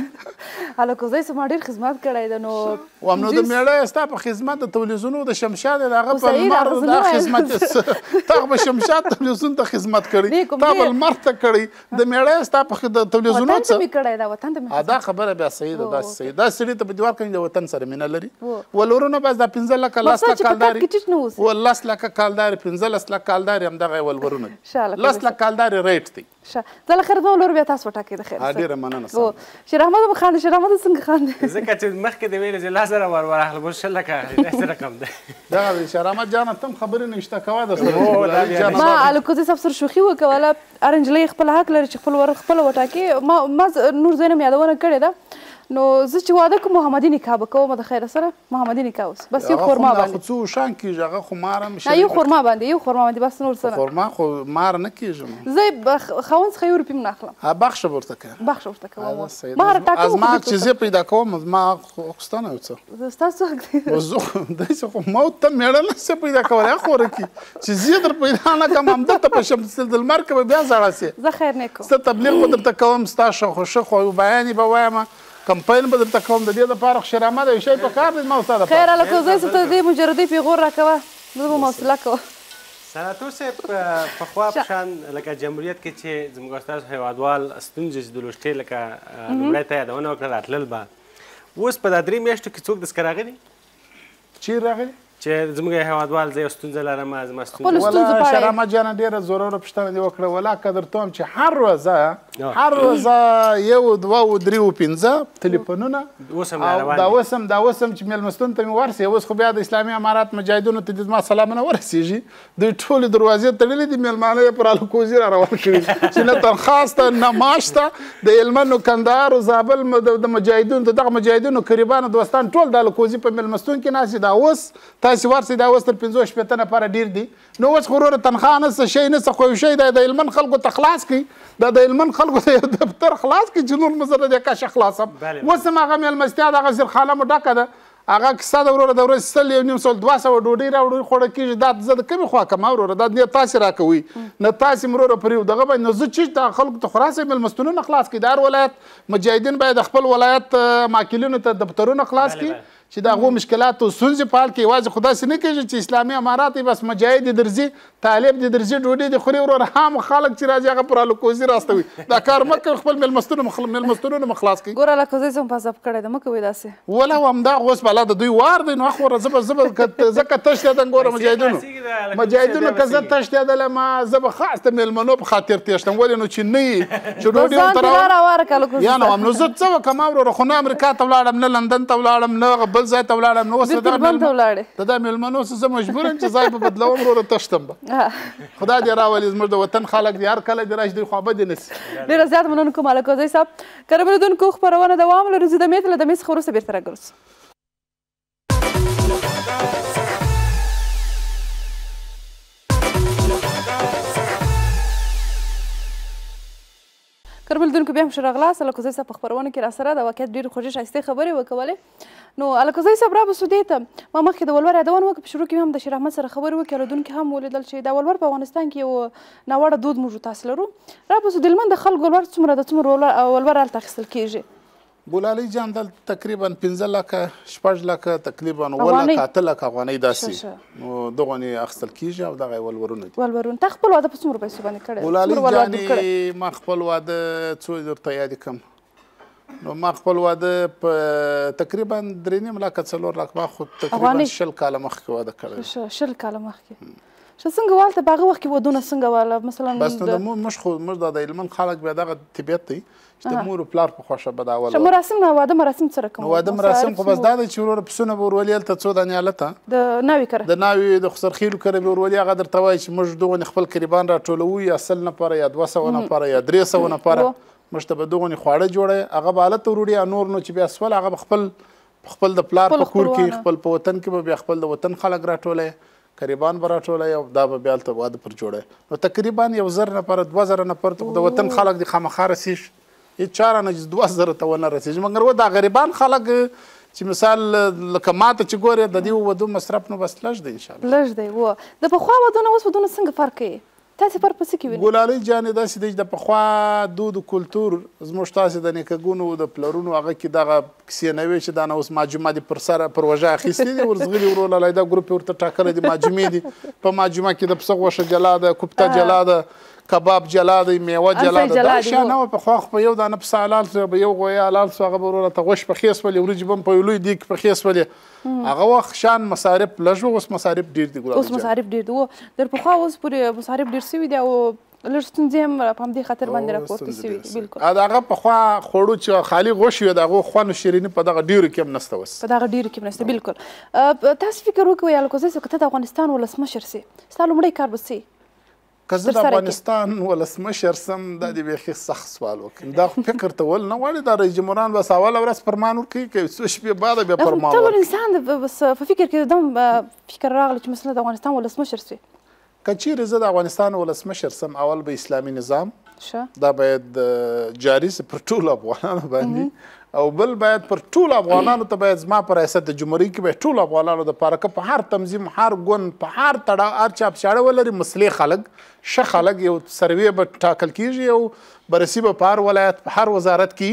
الکوزی صاحب ما ډېر خدمت کړی دی نو وم نو د مېړه ستا په خدمت د تلویزیون د شمشاد د هغه په لمر دا خدمت یې تا به شمشاد تلویزیون ته خدمت کړي تا به لمر ته کړي د مېړه ستا په د تلویزیون څه وطن ته مې کړی دا وطن ته مې دا خبره بیا صحیح ده داسې صحیح دا سړي ته په دیوار کې د وطن سره مینه لري ولورونه بس دا پنځه لکه لس لکه و لس لکه کالدارې پنځه لس لکه کالدارې همدغه یې ولورونه دي لس لکه کالدارې ریټ دی زه له خیره زما لور بیا تاسو وټاکئ د خیره ډېره مننه شیر احمد به خاندي شیر احمد څنګه خاندي ځکه چې مخکې دې ویلې چې لا سره ور ورغلم اوس شل لکه داسې رقم دی دغه شیر احمد جانه ته هم خبرې نه شته کوه درسره ما الکوزی صاحب سره شوخي وکوله هر نجلۍ خپل حق لري چې خپل ور خپله وټاکي ما ما نور ځای نه مې یادونه کړې ده نو زه چې واده کوم محمدي نکاح به کوم د خیره سره محمدي نکاح اوس بس یو خورما باندې خو څو شان کېږي هغه خو مار هم نه یو خورما باندې یو خورما باندې بس نور سره خورما خو مار نه کېږم زه خاوند څخه یو روپۍ هم نه اخلم بخښه به ورته کوم بخښه ورته کوم ما راټاکم از ما چې زه پیدا کوم ما خوستانه یو څه زه ستاسو حق دی داسې خو ما ورته مېړه نه څه پیدا کولی خوره کې چې زه در پیدا نه کړم همدلته په شمسل لمر کې به بیا زړه سې زه خیر نه کوم څه تبلیغ خو درته کوم ستا ښه خو ښه خو بیانې به وایم کمپاین به درته کوم د دې دپاره خو شیر احمده یو شی په کار دی ما ستا دپاره خیر الکوزی صاحب ته دې مجردي پیغور راکوه زه به موصله کوه سناتور صاحب پخوا په شان لکه جمهوریت کې چې زموږ ستاسو هېوادوال ستونزې چې د لوشتې لکه لومړی ته یادونه وکړه راتلل به اوس په دا درې میاشتو کې څوک دسکه راغلي چیر راغلي چې زموږ هوادوال زې ستونزه لرم از مستون ولا شرم جان ډیره ضروره پښتنه دی وکړه ولا قدر ته هم چې هر ورځ هر ورځ یو دوه او درې او پنځه تلیفونونه وسم روان دا وسم دا وسم چې ملمستون ته ورسې اوس خو بیا د اسلامي امارات مجاهدونو ته د ما سلامونه ورسېږي دوی ټول دروازې تړلې دي ملمانه یې پر الکوزیر روان کړي چې نه تنخواست نه ماشته د هلمند کندهار او زابل د مجاهدونو د دغه مجاهدونو قریبانو دوستان ټول د الکوزي په ملمستون کې ناسي دا اوس تاسو ورسې دا اوس تر پنځو شپېته نفره ډېر دي نو اوس خو وروره تنخواه نسته شی نسته خو یو شی دی د هلمند خلکو ته خلاص کړي دا د هلمند خلکو ته یو دفتر خلاص کړي چې نور مو زه د کشه خلاصم اوس هم هغه میلمستیا دغه زیرخانه مو ډکه ده هغه کیسه ده وروره د ورځې سل یو نیم سل دوه سوه ډوډۍ راوړې خوړه کېږي دا زه د کومې خوا کوم وروره دا نه تاسې راکوئ نه تاسې م وروره پرې دغه باندې نو زه چې دغه خلکو ته خو راسئ میلمستونونه خلاص کړي د هر ولایت مجاهدین باید د خپل ولایت ماکلینو ته دفترونه خلاص کړي چې د هغو مشکلاتو ستونزې په حال کې یوازې خو داسې نه کېږي چې اسلامي امارات یې بس مجاهد یې درځي طالب دې درځي ډوډۍ دې خوري وروره هم خلک چې راځي هغه پر الکوزي راستوي دا کار مه کوئ خپل میلمستونونه مو خلاص کړئ ګوره الکوزي زه هم پازپ کړی ده مه کوئ داسې ولا هم همدغه اوس بلا د دوی وار دی نو اخ وروره زه به زه به زه که تش دېدم ګوره مجاهدونو مجاهدونو که زه تش دېدلم زه به خاص د میلمنو په خاطر تېښتم ولې نو چې نه یې چې ډوډۍ ورته راوړم یا نه وم نو زه څه وکړم وروره خو نه امریکا ته ولاړم نه لندن ته ولاړم نه بل ځای ته ولاړم نو اوس د دا میلمنو اوس زه مجبور یم چې ځای به بدلوم وروره تښتم به خدای دې راولي زموږ د وطن خلک دې هر کله دې راشي دوی خوابه دې نه سي ډېره زیات مننه کوم الکوزي صاحب کرم لیدونکو خپرونه دوام لري زه د مې ته له دمې څخه وروسته بېرته راګرځو کربل دونکو بیا هم ښه راغلاست الکوزي صاحب په خپرونه کې راسره د واقعیت ډېرې خوږې ښایستې خبرې وکولې نو الکوزي صاحب رابسو دې ته ما مخکې د ولور یادونه وکړه په شروع کې هم د شیر احمد سره خبرې وکړې اورېدونکي هم ولیدل چې دا ولور په افغانستان کې یو ناوړه دود موجود تاسو لرو رابسو د هلمند د خلکو ولور څومره د څومره ولور هلته اخیستل کېږي بولالۍ جان دلته تقریبا پنځه لکه شپږ لکه تقریبا اووه لکه اته لکه افغانۍ داسې نو دغونې اخیستل کېږي او دغه یې ولورونه دي ولورونه تا خپل واده په څومره پیسو باندې کړی بولالۍ جانې ما خپل واده څو درته یادې کړم نو ما خپل واده په تقریبا درې نیم لکه څلور لکه ما خو تقریبا شل کاله مخکې واده کړی شل کاله مخکې ښه څنګه والته په هغه وخت کې ودونه څنګه واله مثلا بس نو موږ خو موږ دا د هلمند خلک بیا دغه طبیعت دی چې د مور او پلار په خوښه به دا واله ښه مراسم نه واده مراسم څه رقم واده مراسم خو بس دا دی چې وروره پسونه به ورولي هلته څو دانې هلته د ناوې کره د ناوې د خسرخېلو کره به ورولي هغه درته وایي چې موږ دغونې خپل قریبان راټولوو یا سل نفره یا دوه سوه نفره یا درې سوه نفره موږ ته به دغونې خواړه جوړی هغه به هلته وروړي یا نور نو چې بیا سول هغه به خپل خپل د پلار په کور کې خپل په وطن کې به بیا خپل د وطن خلک راټولی قریبان به راټولی او دا به بیا هلته واده پر جوړی نو تقریبا یو زر نفره دوه زره نفر ته د وطن خلک دې خامخا رسېږي هېڅ چا رانه چې دوه زره ته ونه رسېږي مګر و دا غریبان خلک چې مثال لکه ما ته چې ګورې د دې ودو مصرف نو بس لږ دی انشاءالله لږ دی و د پخوا ودونه اوس ودونه څنګه فرق کوي تاسې فرق په څه کې وینئ ګلالۍ جانې داسې دی چې د پخوا دود او کلتور زموږ تاسې د نیکهګونو د پلرونو هغه کې دغه کیسې نه وې چې دا نه اوس ماجمه دې پر سره پروژه اخیستې دي ورځغلي وروللی دا ګروپ یې ورته ټاکلی دي ماجمې دي په ماجمه کې د پسه غوښه جلا ده کوپته جلا ده کباب جلا دی میوه جلا ده دا شیان نه وه پخوا خو په یو دانه پسه حلال سو به یو غویه حلال سو هغه به وروره ته غوښې پخې سولې وریجې به هم په یو لوی دیګ پخې سولې هغه وخت شان مصارف لږ وو اوس مصارف ډېر دي ګلالۍ اوس مصارف ډېر دي و در پخوا اوس پورې مصارف ډېر سوي دي او لږ ستونزې هم په همدې خاطر باندې راپورته سوي دي بلکل د هغه پخوا خوړو چې خالي غوښې وې د هغو خوند شیریني په دغه ډېرو کې هم نسته اوس په دغه ډېرو کې هم نسته بلکل تاسو فکر وکوئ الکوزي صاحب که ته د افغانستان ولسمشر سې ستا لومړی کار به څه که زه د افغانستان ولسمشر سم دا دې بیخي سخت سوال وکړم دا خو فکر ته ول نه غواړي دا رئیس جمهوران بس اوله ورځ فرمان ورکوي که څو شپې بعده بیا فرمان ورکوي انسان بس په فکر کې دم فکر راغلی چې مثلا د افغانستان ولسمشر سي که چیرې زه د افغانستان ولسمشر سم اول به اسلامي نظام دا باید جاري سي پر ټولو افغانانو باندې او بل باید پر ټولو افغانانو ته باید زما په ریاست د جمهورۍ کې باید ټولو افغانانو دپاره که په هر تنظیم هر ګوند په هر تړاو هر چا پسې اړه ولري مسلې خلک ښه خلک یو سروې به ټاکل کېږي او بررسي به په هر ولایت په هر وزارت کې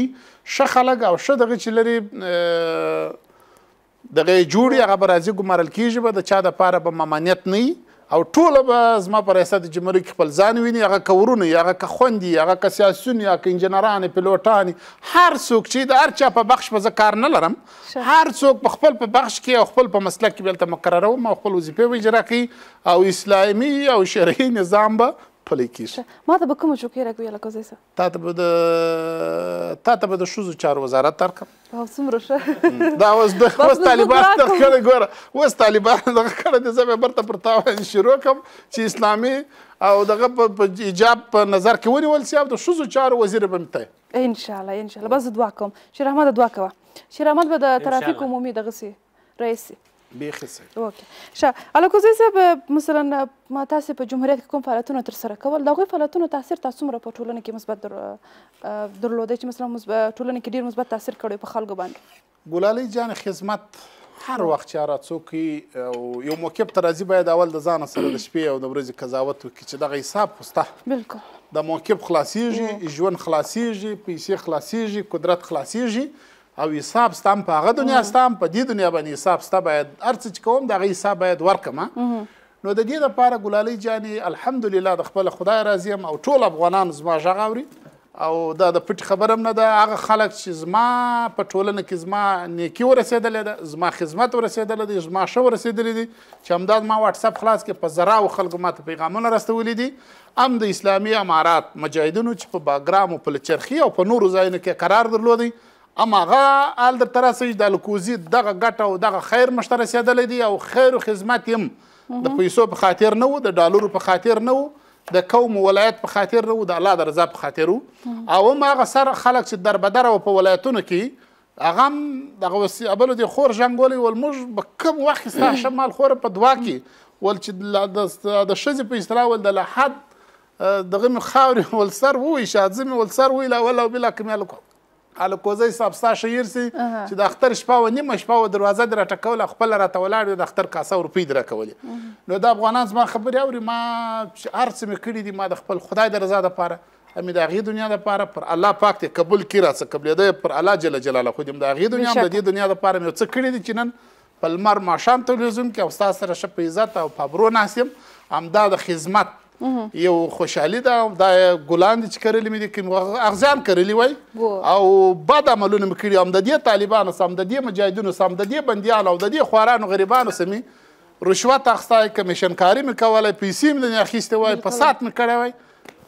ښه خلک او ښه دغه چې لري دغه یې جوړ وي هغه به راځي ګمارل کېږي به د چا دپاره به ممانعت نه او ټوله به زما په ریاست جمهوري کې خپل ځان ویني، هغه که ورونه وي، هغه که خویندې وي، هغه که سیاسیون وي، هغه که انجینران پیلوټان وي، هر څوک چې د هر چا په بخش به زه کار نه لرم، هر څوک په خپل په بخش کې او خپل په مسلک کې به هلته مقرروم او خپل وظیفې به اجرا کوي او اسلامي او شرعي نظام به پلی کیږي. ماته به کومه چوکۍ راکوي هلکه زه څه؟ تاته به د تاته به د ښځو چارو وزارت درکړم. او څومره ښه. دا اوس د اوس طالبان دغه کړی ګوره، اوس طالبان دغه کړی دی، زه به بیرته پر تاوان شروع کړم چې اسلامي او دغه په ایجاب په نظر کې ونیول سي او د ښځو چارو وزیر به مې ته یې. انشاءالله انشاءالله به زه دعا کوم. شیر احمده دعا کوه. شیر احمد به د ترافیک عمومي دغسې رئیس سي. بیخي صحیح. اوکې ښه الکوزی صاحب، مثلا ما تاسې په جمهوریت کې کوم فعالیتونه ترسره کول، د هغوی فعالیتونو تاثیر تاسو څومره په ټولنه کې مثبت درلودی چې مثلا ټولنه کې ډېر مثبت تاثیر کړی په خلکو باندې؟ ګلالۍ جان، خدمت هر وخت چې هر څوک او یو موقف ته راځي باید اول د ځانه سره د شپې او د ورځې قضاوت وکړي چې دغه حساب خو سته. بلکل د موقف خلاصېږي، ژوند خلاصېږي، پیسې خلاصېږي، قدرت خلاصېږي او حساب ستا هم په هغه دنیا ستا هم په دې دنیا باندې حساب ستا، باید هر څه چې کوم د هغه حساب باید ورکم. نو د دې دپاره ګلالۍ جانې الحمدلله د خپله خدای راضي یم او ټول افغانان زما غږ اوري او دا د پټې خبره هم نه ده. هغه خلک چې زما په ټولنه کې زما نیکي ورسېدلې ده، زما خدمت ورسېدلی دی، زما ښه ورسېدلی دی چې همدا زما واټساپ خلاص کې په زراو خلکو ماته پیغامونه راستولی دي، هم د اسلامي امارات مجاهدینو چې په باګرام او په لچرخي او په نورو ځایونو کې قرار درلودی، اما هغه حال درته راسوي چې د الکوزي دغه ګټه او دغه خیر موږ ته رسېدلی دی او خیر و خدمت یم د پیسو په خاطر نه و، د ډالرو په خاطر نه و، د قوم و ولایت په خاطر نه و، د الله د رضا په خاطر و. او هم هغه سر خلک چې دربدر و په ولایتونو کې هغه هم دغه وسیبلو دې خور جنګولی ول، موږ به کوم وخت کې ستا شمال خوره په دعا کې ول چې د ښځې په اصطلاح ول د لحد دغه مې خاورې ول سر ووي، شادزه مې ول سر وویله وله او بله کوم هلکو الکوزی صاحب ستا شعیر سي چې د اختر شپه و نیمه شپه و دروازه دې راته کوله، خپله راته ولاړې د اختر کاسه روپۍ دې راکولې. نو د افغانان زما خبرې اوري، ما هر څه مې کړي دي، ما د خپل خدای د رضا دپاره همې د هغې دنیا دپاره پر الله پاک دې قبول کړي، را څه قبلېده پر الله جل جلاله، خو دې هم د هغې دنیا هم د دې دنیا دپاره مې یو څه کړي دي چې نن په لمر ماښام تلویزیون کې او ستا سره ښه په عزت او په ابرو ناست یم، همدا د خدمت یو خوشحالي ده. دا ګلان دي چې کرلي مې دي که اغزیان کرلي وای او بد عملونه مې کړي، هم د دې طالبانو سم د دې مجاهدینو سم د دې بندیانو او د دې خوارانو غریبانو سمې رشوت اخیستی، کمیشن کاري مې کولی، پیسې مې ځینې اخیستې وای، فساد مې کړی وای.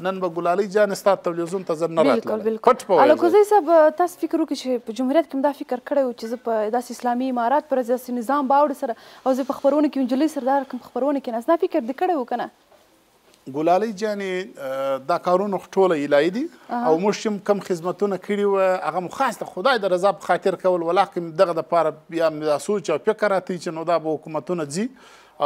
نن به ګلالۍ جانې ستا تلویزیون ته زه نه راتللی. پټ په ویل الکوزي صاحب، تاسو فکر وکړئ چې په جمهوریت کې هم دا فکر کړی و چې زه په داسې اسلامي امارات پر داسې نظام باوړې سره او زه په خپرونه کې نجلۍ سره د هر کوم خپرونه کې ناست، دا فکر دې کړی و که نه؟ ګلالۍ جانې، دا کارونه خو ټوله الهي دي او موږ چې کم خدمتونه کړي وه هغه مو خاص د خدای د رضا په خاطر کول، ولاکه دغه دپاره بیا مې دا سوچ او فکر راتی چې نو دا به حکومتونه ځي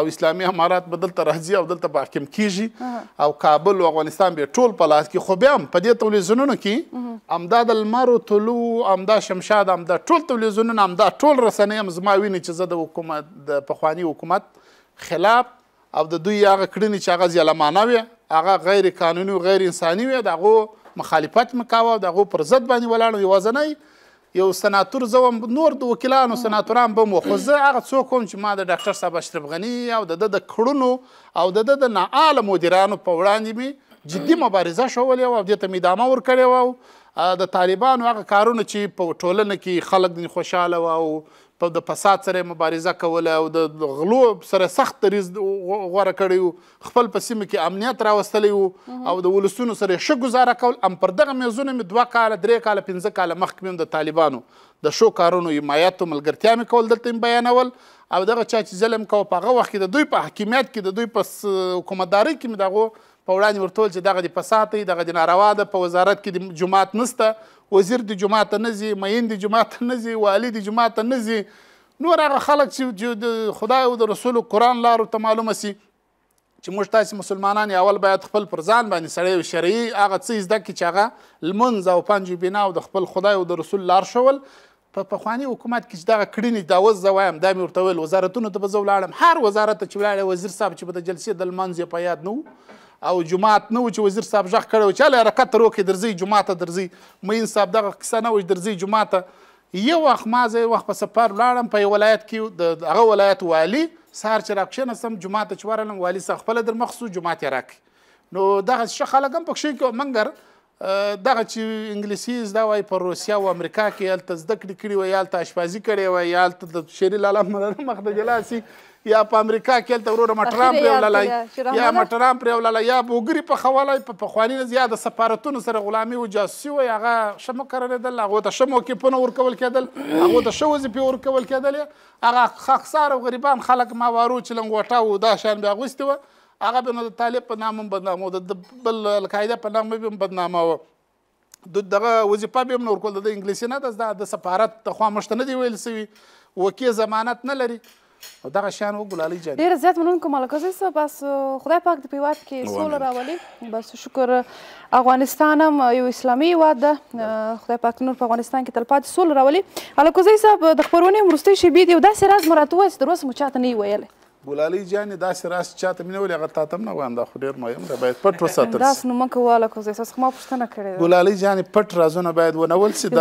او اسلامي امارات به دلته راځي او دلته به حاکم کېږي او کابل او افغانستان به ټول په لاس کې. خو بیا هم په دې تلویزیونونو کې همدا د لمر طلوع، همدا شمشاد، همدا ټول تلویزیونونه، همدا ټول رسنۍ هم زما ویني چې زه د حکومت د پخواني حکومت خلاف او د دوی هغه کړنې چې هغه ظالمانه وې، هغه غیر قانوني او غیر انساني وې، د هغو مخالفت مې کاوه او د هغو پر ضد باندې ولاړ. یوازنی یو سناتور زه وم، نور د وکیلانو سناتوران به هم و، خو زه هغه څوک وم چې ما د ډاکټر صاحب اشرف غني او د ده د کړنو او د ده د ناعاله مدیرانو په وړاندې مې جدي مبارزه ښولې وه او دې ته مې ادامه ورکړې وه. د طالبانو هغه کارونه چې په ټولنه کې خلک دې خوشحاله وه او په د فساد سره مبارزه کوله او د غلو سره سخت دریز غوره کړی و، خپل په سیمه کې امنیت راوستلی و او د ولسونو سره ښه ګزاره کول، هم پر دغه میزونه مې دوه کاله درې کاله پنځه کاله مخکې مې د طالبانو د ښو کارونو حمایت و ملګرتیا مې کول، دلته مې بیانول او دغه چا چې ظلم کوه په هغه وخت کې د دوی په حاکمیت کې د دوی په حکومتدارۍ کې مې د هغو په وړاندې ورته ویل چې دغه دې فساد دی، دغه دې ناروا ده، په وزارت کې د جومات نسته، وزیر د جومات ته نه ځي، مین د جومات ته نه ځي، والي د جومات ته نه ځي. نور هغه خلک چې د خدای او د رسول قرآن لارو ته معلومه سي چې موږ تاسې مسلمانان اول باید خپل پر ځان باندې سړی او شرعي هغه څه زده کړي چې هغه لمونځ او پنجو بنا او د خپل خدای او د رسول لار شول. په پخواني حکومت کې چې دغه کړنې دا اوس زه وایم، دا مې ورته ویل وزارتونو ته به زه ولاړم، هر وزارت ته چې ولاړې وزیر صاحب چې به د جلسې د لمانځ یې په یاد نه او جماعت نه و چې وزیر صاحب غږ کړی و چې هله حرکت ته روکې درځئ جماعت ته درځئ، مین صاحب دغه کیسه نه و چې درځئ جماعت ته. یو وخت ما زه یو وخت په سفر ولاړم، په یو ولایت کې د هغه ولایت والي سهار چې راکښېنستم جومات ته چې ورغلم والي صاحب خپله در مخ سو جومات یې راکړ. نو دغه ښه خلک هم پکښې کې منګر دغه چې انګلیسي زده وایي په روسیه او امریکا کې هلته زده کړې کړي وایي، هلته اشپازي کړې وایي، هلته د شیري لالا مخته جلاسي، یا په امریکا کې هلته وروره مټران پرې وللی، یا مټران پرې وللی، یا بوګري پخولی په پخواني نه زیاده سفارتونو سره غلامي و جاسوسي وایي. هغه ښه مقررېدل، هغو ته ښه موقفونه ورکول کېدل، هغو ته ښه وظیفې ورکول کېدلې. هغه خاکسار او غریبان خلک ماوارو چې لنګوټه و دا شیان بې اغوستې وه، هغه به نو د طالب په نام هم بدنامو، د بل القاعده په نام به هم بدناموه، دغه وظیفه به یې هم نه ورکول. د انګلیسي نه ده، د سفارت د خوا موږ ته نه دي ویل سوي، وکیل ضمانت نه لري او دغه شیان و ګلالۍ جانې. ډېره زیات منونکو ملکزۍ صاحب، بس خدای پاک دې په هېواد کې سوله راولي. بس شکر افغانستان هم یو اسلامي هېواد ده، خدای پاک نور په افغانستان کې تلپاتې سوله راولي. ملکزۍ صاحب، د خپرونې وروستۍ شېبې دي، یو داسې راز مو راته ووایه چې تر اوسه مو چاته نه یې ویلی. ګلالۍ جانې، داسې راز چاته مې نه ویلې، هغه تاته هم نه وایم، دا خو ډېر مهم ده، باید پټ وساتل شي. داسې نو مه کوه ملکزۍ صاحب، خو ما پوښتنه کړې ده. ګلالۍ جانې، پټ رازونه باید ونول شي، دا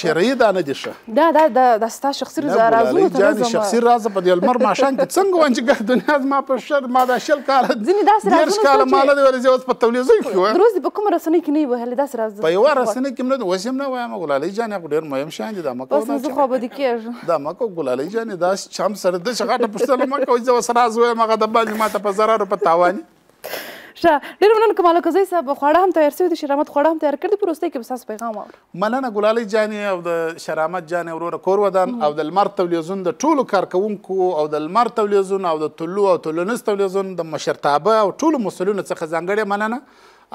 شرعي دا نه دي ښه. دا دا دا ستا شخصي رازونه ته نه ځم. شخصي راز په دې لمر ماښام کې څنګه وایم چې ګه دنیا زما پر شر، ما دا شل کاله دېرش کاله ما نه دی ویلې، زه اوس په تولېزۍ کښې وایم. دروس دې په کومه رسنۍ کښې نه یې وهلې داسې راز؟ په یوه رسنۍ کښې مې نه ده، اوس یې هم نه وایم. ګلالۍ جانې، خو ډېر مهم شیان دي، دا مه کوه. اوس نو زه خوابدي کېږم. دا مه کوه ګلالۍ جانې، داسې چې هم سره داسې غټه پوښتنه مه کوئ، زه اوس راز وایم، هغه د باندې ما ته په ضرر او په تاوان. ښه، ډېره مننه کوم ملکزۍ صاحب، خواړه هم تیار شوي دي، شرامت خواړه هم تیار کړي دي، په وروستۍ کې به ستاسو پیغام واورو. مننه ګلالۍ جانې، او د شرامت جانې وروره کور ودان، او د لمر تلویزیون د ټولو کارکوونکو، او د لمر تلویزیون او د طلو او طلونیز تلویزیون د مشرتابه او ټولو مسؤلینو څخه ځانګړې مننه.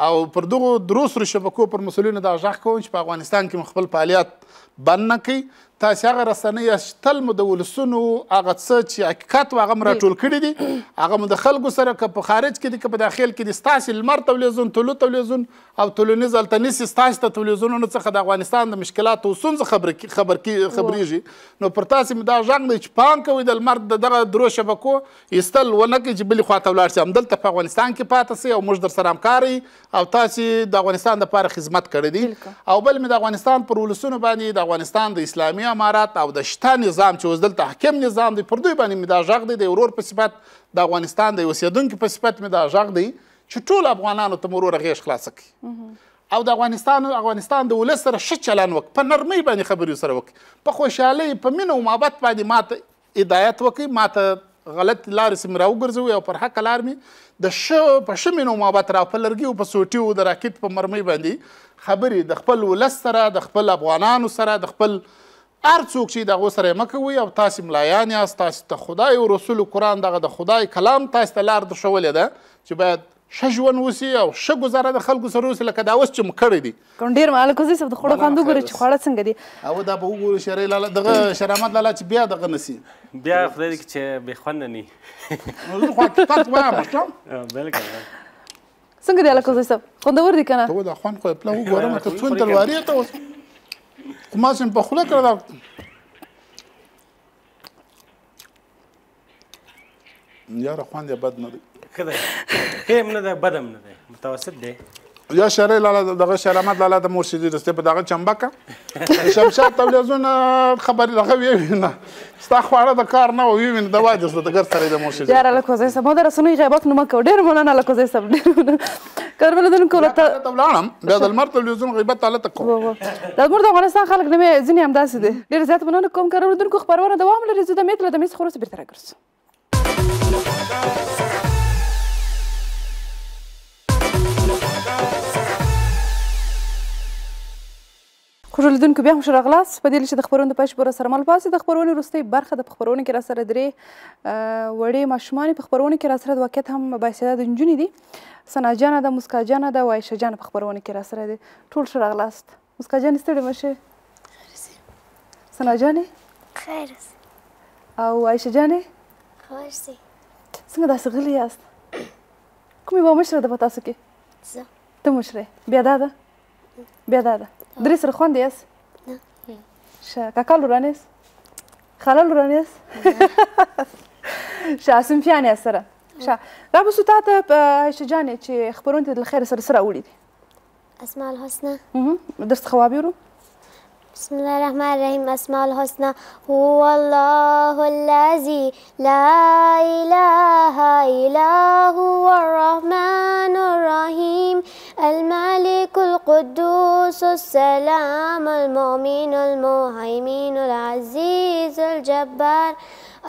او پر دغو درو سرو شبکو پر مسؤلینو دا غږ کوم چې په افغانستان کې مو خپل فعالیت بند نه کوي. تاسې هغه رسنۍ یاست چې تل مو د ولسونو هغه څه چې حقیقت و هغه مو راټول کړي دي، هغه مو د خلکو سره که په خارج کې دي که په داخل کې دي، ستاسې لمر تلویزیون، طلوع تلویزیون او طلونیز هلته نیسي، ستاسې ته تلویزیونونو څخه د افغانستان د مشکلاتو او ستونزو خبرېږي. نو پر تاسې مو دا غږ دی چې پام کوئ د لمر د دغه درو شبکو ایستل ونه کړئ چې بلې خواته ولاړ شئ، همدلته په افغانستان کې پاتې شئ، او موږ در سره همکار یې، او تاسې د افغانستان دپاره خدمت کړی دي. او بل مې د افغانستان پر ولسونو باندې د افغانستان د اسلامي امارات او د شته نظام چې اوس دلته حاکم نظام دی، پر دوی باندې مې دا غږ دی، د ورور په صفت د افغانستان د اوسېدونکي په صفت مې دا غږ دی چې ټولو افغانانو ته مو وروره غېږ خلاصه کړي، او د افغانستان افغانستان د ولس سره ښه چلند وکړي، په نرمۍ باندې خبرې سره وکړي، په خوشحالۍ په مینه او محبت باندې ما ته هدایت وکړي، ما ته غلط لارې سې مې راوګرځوي، او پر حقه لار مې د ښه په ښه مینه او محبت را په لرګي او په سوټي او د راکټ په مرمۍ باندې خبرې د خپل ولس سره، د خپل افغانانو سره، د خپل هر څوک چې دغو سره یې مه کوئ. او تاسې ملایان یاست، تاسې ته خدای او رسول او قرآن دغه د خدای کلام تاسې ته لار درښولې ده چې باید ښه ژوند وسي او ښه ګزاره د خلکو سره وسي، لکه دا اوس چې مو کړی دي. کوم ډېر ملکزۍ صاحب، د خوړو خوند وګورئ چې خواړه څنګه دي. او دا به وګورو شرعي لالا دغه شرامت لالا چې بیا دغه نه سي، بیا خدای دې کړي چې بې خونده نه وي. نو خو پات وایم پښتو څنګه دی ملکزۍ صاحب، خوندور دي که نه؟ هو دا خوند خو یې پله وګورم ته څو تلواري ته اوس خو ما سم په خوله کړه. دا یاره خوند یې بد نه دی، ښه دی، ښه هم نه دی بد هم نه دی، متوسط دی. یا شرعي لالا دغه شرامت لالا د مرشدي رستې په دغه چمبکه د شمشاد تلویزیون خبرې دغه ویوینه ستا خواړه د کار نه و، ویوینه د وادي سره د ګر سره یې د مرشدي. یاره ملکزۍ صاحب، ما د رسنیو غیبت نه مه کوه. ډېره مننه ملکزۍ صاحب، ډېره کارملدونکو ورته ته ولاړم، بیا د لمر تلویزیون غیبت هلته کوم. د زموږ د افغانستان خلک نه مې ځینې همداسې دي. ډېره زیاته مننه کوم کارملدونکو، خپرونه دوام لري، زه د مې تله د مې څخه وروسته بېرته راګرځو. خوږو لیدونکو، بیا هم ښه راغلاست. په دې لږ چې د خپرونې د پای شپوره سره مل پاسې. د خپرونې وروستۍ برخه ده، په خپرونې کې را سره درې وړې ماشومان په خپرونې کې را سره د واقعیت هم باسیاده نجونې دي، ثنا جانه ده، مسکا جانه ده او عایشه جانه په خپرونې کې را سره دي. ټول ښه راغلاست. مسکا جانې، ستړې مه شئ. ثنا جانې، خیر اوسئ. او عایشه جانې، ښه اوسئ. څنګه داسې غلي یاست؟ کومې یوه مشره ده په تاسو کې؟ زه. ته مشره یې؟ بیا دا ده، بیا دا ده. درې سره خوند یاست؟ نه. ښه. کاکا لوران یاست؟ خاله لوران یاست؟ ښه. اسمفیان یاست سره؟ ښه. دا بسو تا ته عایشه جانې چې خپرونې ته د الخیره سره څه راوړي دي؟ اسماء الحسنه. درڅخه وابېرو؟ بسم الله الرحمن الرحيم. أسماء الحسنى. هو الله الذي لا إله إلا هو الرحمن الرحيم الملك القدوس السلام المؤمن المهيمن العزيز الجبار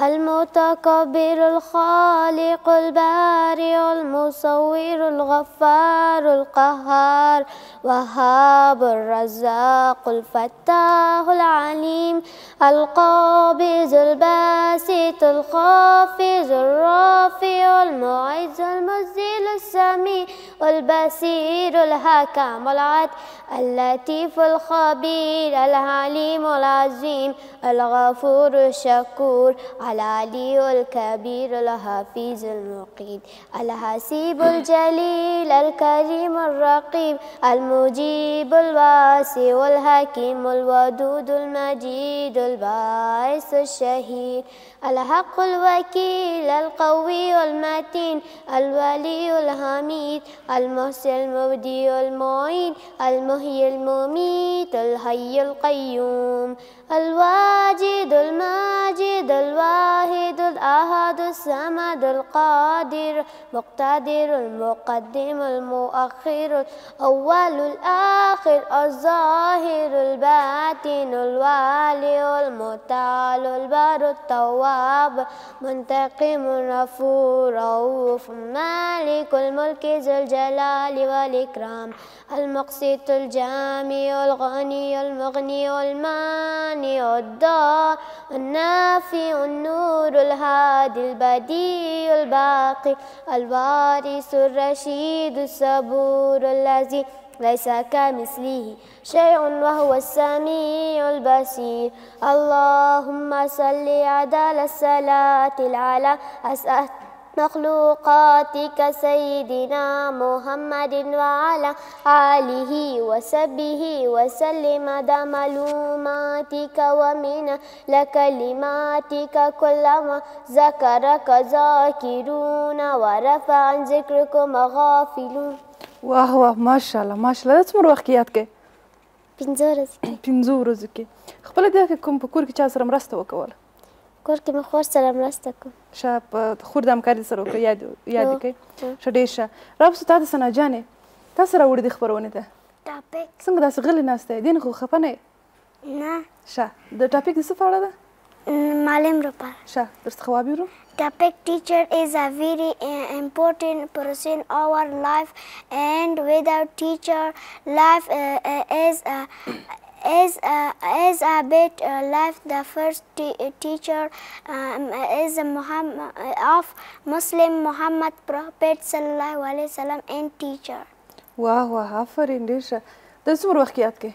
المتكبر الخالق البارئ المصور الغفار القهار وهاب الرزاق الفتاح العليم القابض الباسط الخافض الرافع المعز المذل السميع البصير الحكم العدل اللطيف الخبير العليم العظيم الغفور الشكور العلي الكبير الحفيظ المقيم الحسيب الجليل الكريم الرقيب المجيب الواسع الحكيم الودود المجيد الباعث الشهيد الحق الوكيل القوي المتين الولي الحميد المحسن المبدي المعيد المحيي المميت الحي القيوم الواجد الماجد الواحد الأحد الصمد القادر مقتدر المقدم المؤخر الأول الآخر الظاهر الباطن الوالي المتعال البر التواب منتقم الغفور رؤوف مالك الملك ذو الجلال والإكرام المقسط الجامع الغني المغني المانع الدار النافع النور الهادي البديع الباقي الوارث الرشيد الصبور الذي ليس كمثله شيء وهو السميع البصير. اللهم صل على الصلاة العلى أسأل مخلوقاتك سيدنا محمد وعلى آله وصحبه وسلم مدى معلوماتك ومن لكلماتك كلما ذكرك ذاكرون ورفع عن ذكركم غافلون. واه واه ما شاء الله ما شاء الله. تمر وخياتك پنځه ورځې پنځه ورځې کې خپل دغه کوم په کور کې چا سره مرسته وکول؟ کور کې مې خور سره مرسته کوم. ښه په خور د همکارۍ سره وکړه. یاد یاد کوي ښه ډېر ښه. راپسو تا ته ثنا جانې تا سره وړې دي خپرونې ته ټاپک. څنګه داسې غلې ناسته یې؟ دین خو خفه نه یې؟ نه. ښه د ټاپک د څه په اړه ده؟ معلم لپاره. ښه درڅخه واورو. Topic teacher is a very uh, important person in our life, and without teacher life uh, uh, is a is a is a bit uh, life. The first teacher um, is Muhammad of Muslim Muhammad Prophet sallallahu alaihi wasallam and teacher. Wow, wow, afarin disha. د څومره وخت یاد کې؟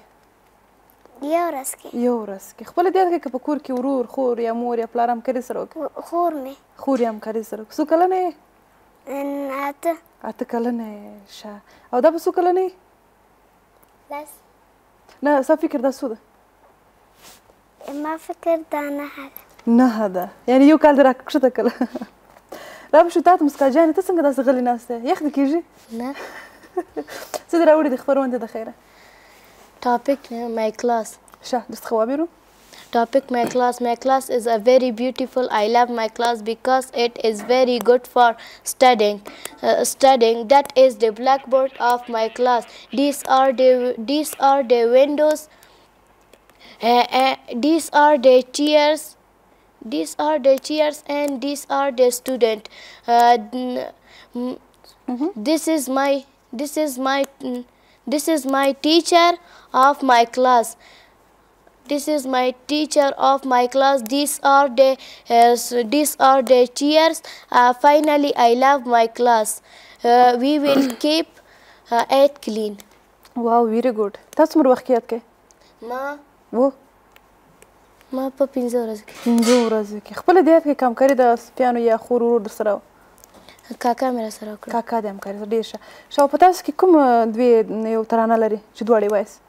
یو ورځ کې. یو ورځ کې خپل دې کې په کور کې ورور خور یا مور یا پلار هم کړي سره وکړه. خور مې خور یم کاري سره. څو کلنه یې؟ اته اته کلنه یې. ښه. او دا به څو کلنه یې؟ لس. نه ستا فکر دا څو ده؟ ما فکر دا نهه ده. نهه ده یعنې یو کال دې راکښته کړه. رابشو تا ته مسکا جانې ته څنګه داسې غلې ناسته یې؟ یخ دې کېږي؟ نه. څه دې راوړي دې خپرونې د خیره؟ ټاپک مای کلاس. ښه درڅخه وابېرو. Topic my class. My class is a very beautiful. I love my class because it is very good for studying. Uh, studying that is the blackboard of my class. These are the these are the windows. Uh, uh, these are the chairs. These are the chairs and these are the student. Uh, mm-hmm. This is my this is my this is my teacher of my class. This is my teacher of my class. These are the uh, these are the cheers. Uh, finally, I love my class. Uh, we will keep uh, it clean. Wow, very good. That's more work yet. Ma. Wo. Ma pa pinza razke. Pinza razke. خپل دې کې کم کړی د سپیانو یا خورور در سره. کاکا مې سره وکړ. کاکا دې هم کړی ډیر ښه. شاو په تاسو کې کوم دوی یو ترانه لري چې دواړې وایي؟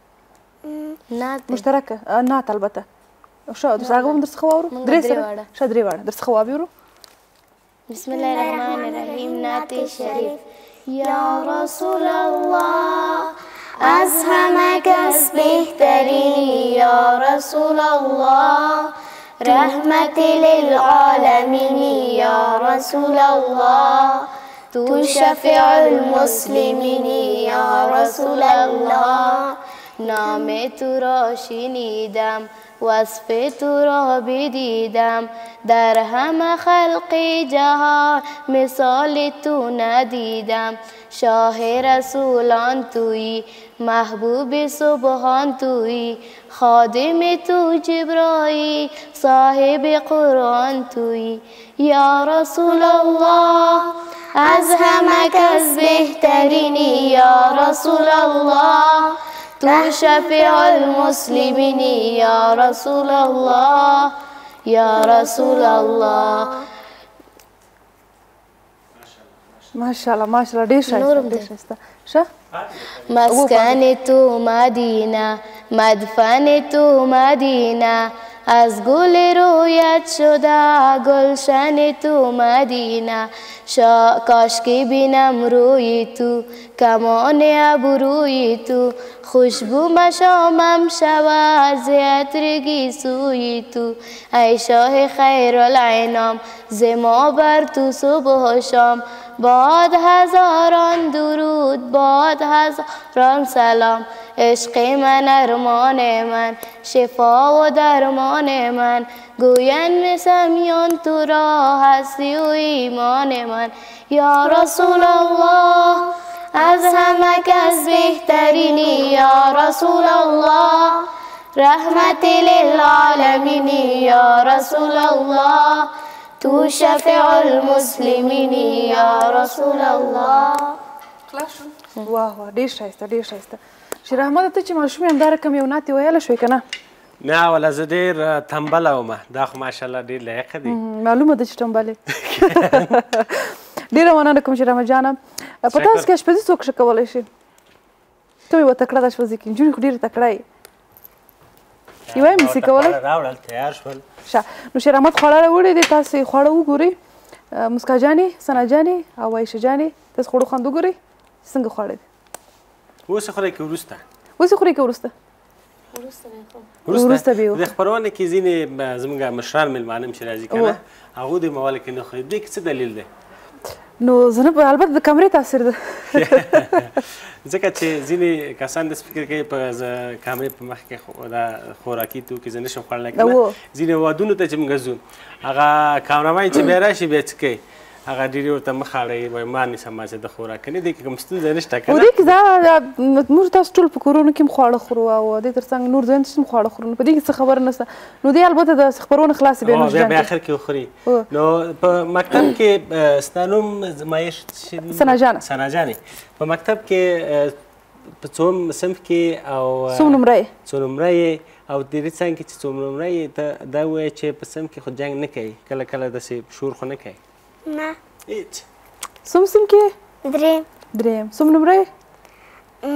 نات مشتركه نات البته. شو درسغوم درس خواورو درسره شو درې وړه درس خواویرو. بسم الله الرحمن الرحيم. نات الشريف. يا رسول الله أزهمك اسم بهترين يا رسول الله، رحمة للعالمين يا رسول الله، تشفع المسلمين يا رسول الله. نام تو را شنیدم، وصف تو را بدیدم، در همه خلق جهان مثال تو ندیدم. شاه رسولان تویی، محبوب سبحان تویی، خادم تو جبرائیل، صاحب قرآن تویی. یا رسول الله، از همه کس بهترینی یا رسول الله، تو شفیع المسلمین یا رسول الله، یا رسول الله. ماشاءالله ماشاءالله ډېر ښایسته شه. مسکن تو مدینه، مدفن تو مدینه، از گل رویت شده گلشن تو مدینه. کاش که بینم روی تو، کمان ابروی تو، خوشبو مشامم شود ز عطرگی سوی تو. ای شاه خیرالانام، ز ما بر تو صبح و شام، باد هزاران درود، باد هزاران سلام. عشق من ارمان من، شفا و درمان من، گویند سمیان تو را هستی و ایمان من. یا رسول الله، از همه کس بهترینی یا رسول الله، رحمت للعالمینی یا رسول الله، تو شفیع المسلمینی یا رسول الله. واه ډېر ښایسته ډېر ښایسته. شیر احمد، ته چې ماشوم یم دا رقم یو نعتې ویلی شوې که نه؟ نه والا، زه ډېر تنبله ومه، دا خو ماشاءالله ډېر لایقه دي. معلومه ده چې تنبل یې. ډېره مننه کوم شیر احمد جانه. په تاسو کې اشپزي څوک ښه کولی شي؟ ته یوه تکړه ده اشپزي کې، نجونې خو ډېرې تکړه یې. یوه یې نشي کولی؟ راوړل تیار شول. ښه، نو شیر احمد خواړه راوړي دي، تاسې خواړه وګورئ. مسکا جانې، ثنا جانې او عایشه جانې، تاسې خوړو خوند وګورئ څنګه خواړه دي. وسه خوري کې ورسته وسه خوري کې ورسته ورسته نه خو ورسته به د خبرونه کې زین زمونږه مشران ملمانم چې راځي کنه، هغه د موال کې نه خو دې څه دلیل دی؟ نو زنه په البته د کمرې تاثیر ده، ځکه چې زین کسان د فکر کې په کمرې په مخ کې دا خوراکي تو کې زنه شو خړل کنه. زین وادونو ته چې موږ ځو، هغه کامرمن چې به راشي به څه کوي؟ هغه ډېرې ورته مخ اړوي، وایي ما نیسم ما چې د خوراک نه دی کې کوم ستونزه نشته که نه. دې کې دا موږ تاسو ټول په کورونو کې هم خواړه خورو او دې تر څنګ نور ځایونو کې هم خواړه خورو، په دې کې څه خبره نشته. نو دې البته د خپرونه خلاصې بیا نو بیا اخر کې وخوري. نو په مکتب کې ستا نوم مایش ثنا جانه ثنا جانې، په مکتب کې په څوم صنف کې او څو نمره یې څو نمره یې او د دې څنګ کې چې څو نمره یې ته دا وایي چې په صنف کې خو جنګ نه کوي، کله کله داسې شور خو نه کوي؟ نه هیڅ. څوم سم کې؟ دریم دریم. څوم نمره؟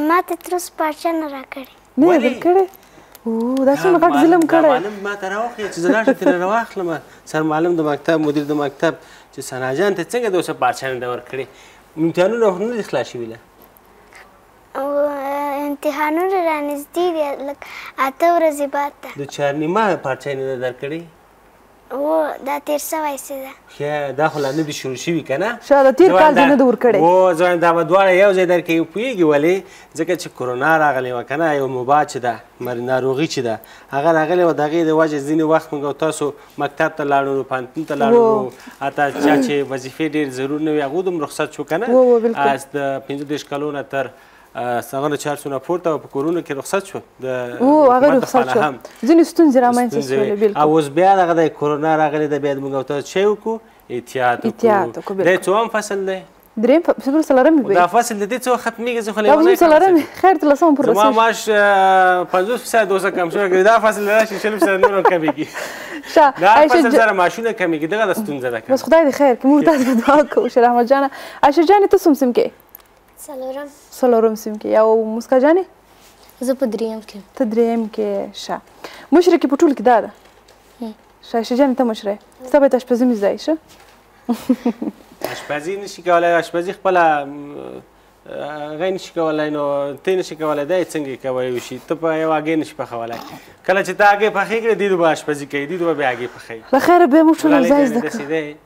ما ته تر اوسه پاچا نه راکړې. نه یې درکړې؟ اوه، دا څومره غټ ظلم کړی. معلم ما ته راواخلې چې زه لاړ ترې راواخلمه. سر معلم د مکتب، مدیر د مکتب چې ثنا جان ته څنګه د اوسه پاچا نه ده ورکړې؟ امتحانونه خو نه دي خلاص شوي؟ امتحانونه را نږدې دي، لکه اته ورځې بعد ده. د چهارنیمه پاچا نه ده درکړې؟ و دا تیر سوی څه ده؟ ښه، دا خو لا نه دي شروع شوي که نه؟ ښه، د تېر کال دې نه ده ورکړی. هو، زه وایم دا به دواړه یو ځای درکوي. پوهېږي ولې؟ ځکه چې کرونا راغلې وه که نه، یو وبا چې ده، ناروغي چې ده، هغه راغلې وه، د هغې د وجې ځینې وخت موږ تاسو مکتب ته لاړو، پوهنتون ته لاړو، حتی چا چې وظیفې ډېر ضرور نه وي هغو د هم رخصت شو که نه؟ هو، بلکل. د پنځه دېرش کالو نه تر څنګه نه چهار سونه پورته په کورونو کې رخصت شو. او هغه رخصت شو، ځینې ستونزې رامنځته شوې. بلکل. او اوس بیا دغه د کرونا راغلې ده، بیا موږ ورته چی وکړو؟ احتیاط وکړو. دی څوم فصل دی؟ دریم څلورم دی. دا فصل د دې څو ختمېږي؟ زه خو لیونی کړم. څلورم خیر تر لسم پورې رسېږي. زما معاش پنځوس فیصد اوسه کم شوی، دا فصل راشي شل فیصد نور هم کمېږي. ښه، دا فصل سره معاشونه کمېږي، دغه د ستونزه ده. بس خدای دې خیر کړي، موږ تاسو ته دعا کوو. شیر احمد جانه، عایشه جانې ته څوم سیم کې؟ سلورم سلورم سیم کې. او مسکا جانې؟ زه په دریم کې. ته دریم کې. ښه، مشره کې په ټولو کې دا ده. ښه، عایشه جانې ته مشره یې، ستا باید اشپزي مې زده یې. ښه، اشپزي نه شي کولی، اشپزي خپله غی نشي کولای نو تی نشي کولای دا څنګه کوي شي ته په یو هغه نشي پخولای کله چې تا هغه پخې کړې دی دوه آشپزي کوي دی دوه بیا هغه پخې په خیر به موږ ټول زایز ده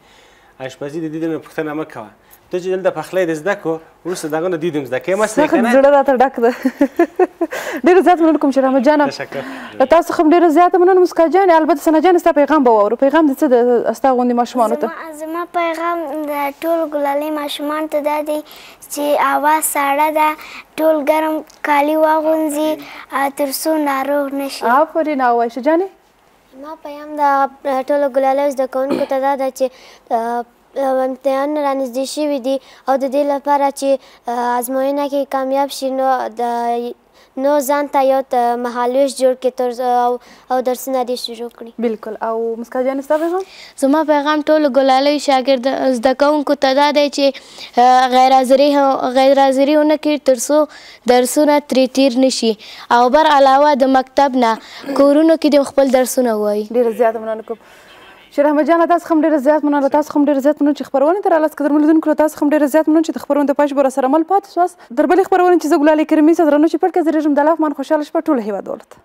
آشپزي د دې نه پښتنه مه کوه ته چې دلته پخلی دې زده کو وروسته دغه نه دیدم زده کوې مست نه کنه زړه راته ډک ده ډېره زیات مننه کوم چې رحمت جانه له تاسو څخه هم ډېره زیاته مننه مسکا جانې البته ثنا جانې ستا پیغام به واورو پیغام دې څه د ستا غوندې ماشومانو ته زما پیغام د ټول ګلالي ماشومانو ته دا دی چې هوا ساړه ده ټول ګرم کالي واغونځي تر څو ناروغ نه شي آفرین اوایشه جانې زما پیغام د ټولو ګلالیو زده کوونکو ته دا ده چې امتحان رانږدې شوي دي او د دې لپاره چې ازموینه کې کامیاب شي نو د نو ځان ته یو مهالویش جوړ کړي او درسونه دې شروع کړي بلکل او مسکا جانې ستا پیغام زما پیغام ټولو ګلالیو شاګرد زده کوونکو ته دا دی چې غیرحاضري غیرحاضري ونه کړي تر څو درسونه ترې تیر نه شي او بر علاوه د مکتب نه کورونو کې د خپل درسونه ووایي ډېره زیاته مننه کوم چې رحمت جانه تاسو هم ډېره زیات مننه تاسو هم ډېره زیات مننه چې خبرونه تر لاس قدر ملودونکو تاسو هم ډېره زیات مننه چې د خبرونو د پښ بر سره مل پات سواس دربلې خبرونه چې زګلالي کرمي سره نو چې پټ کې زریږم د لاف مان خوشاله شپه ټول هیوا دولت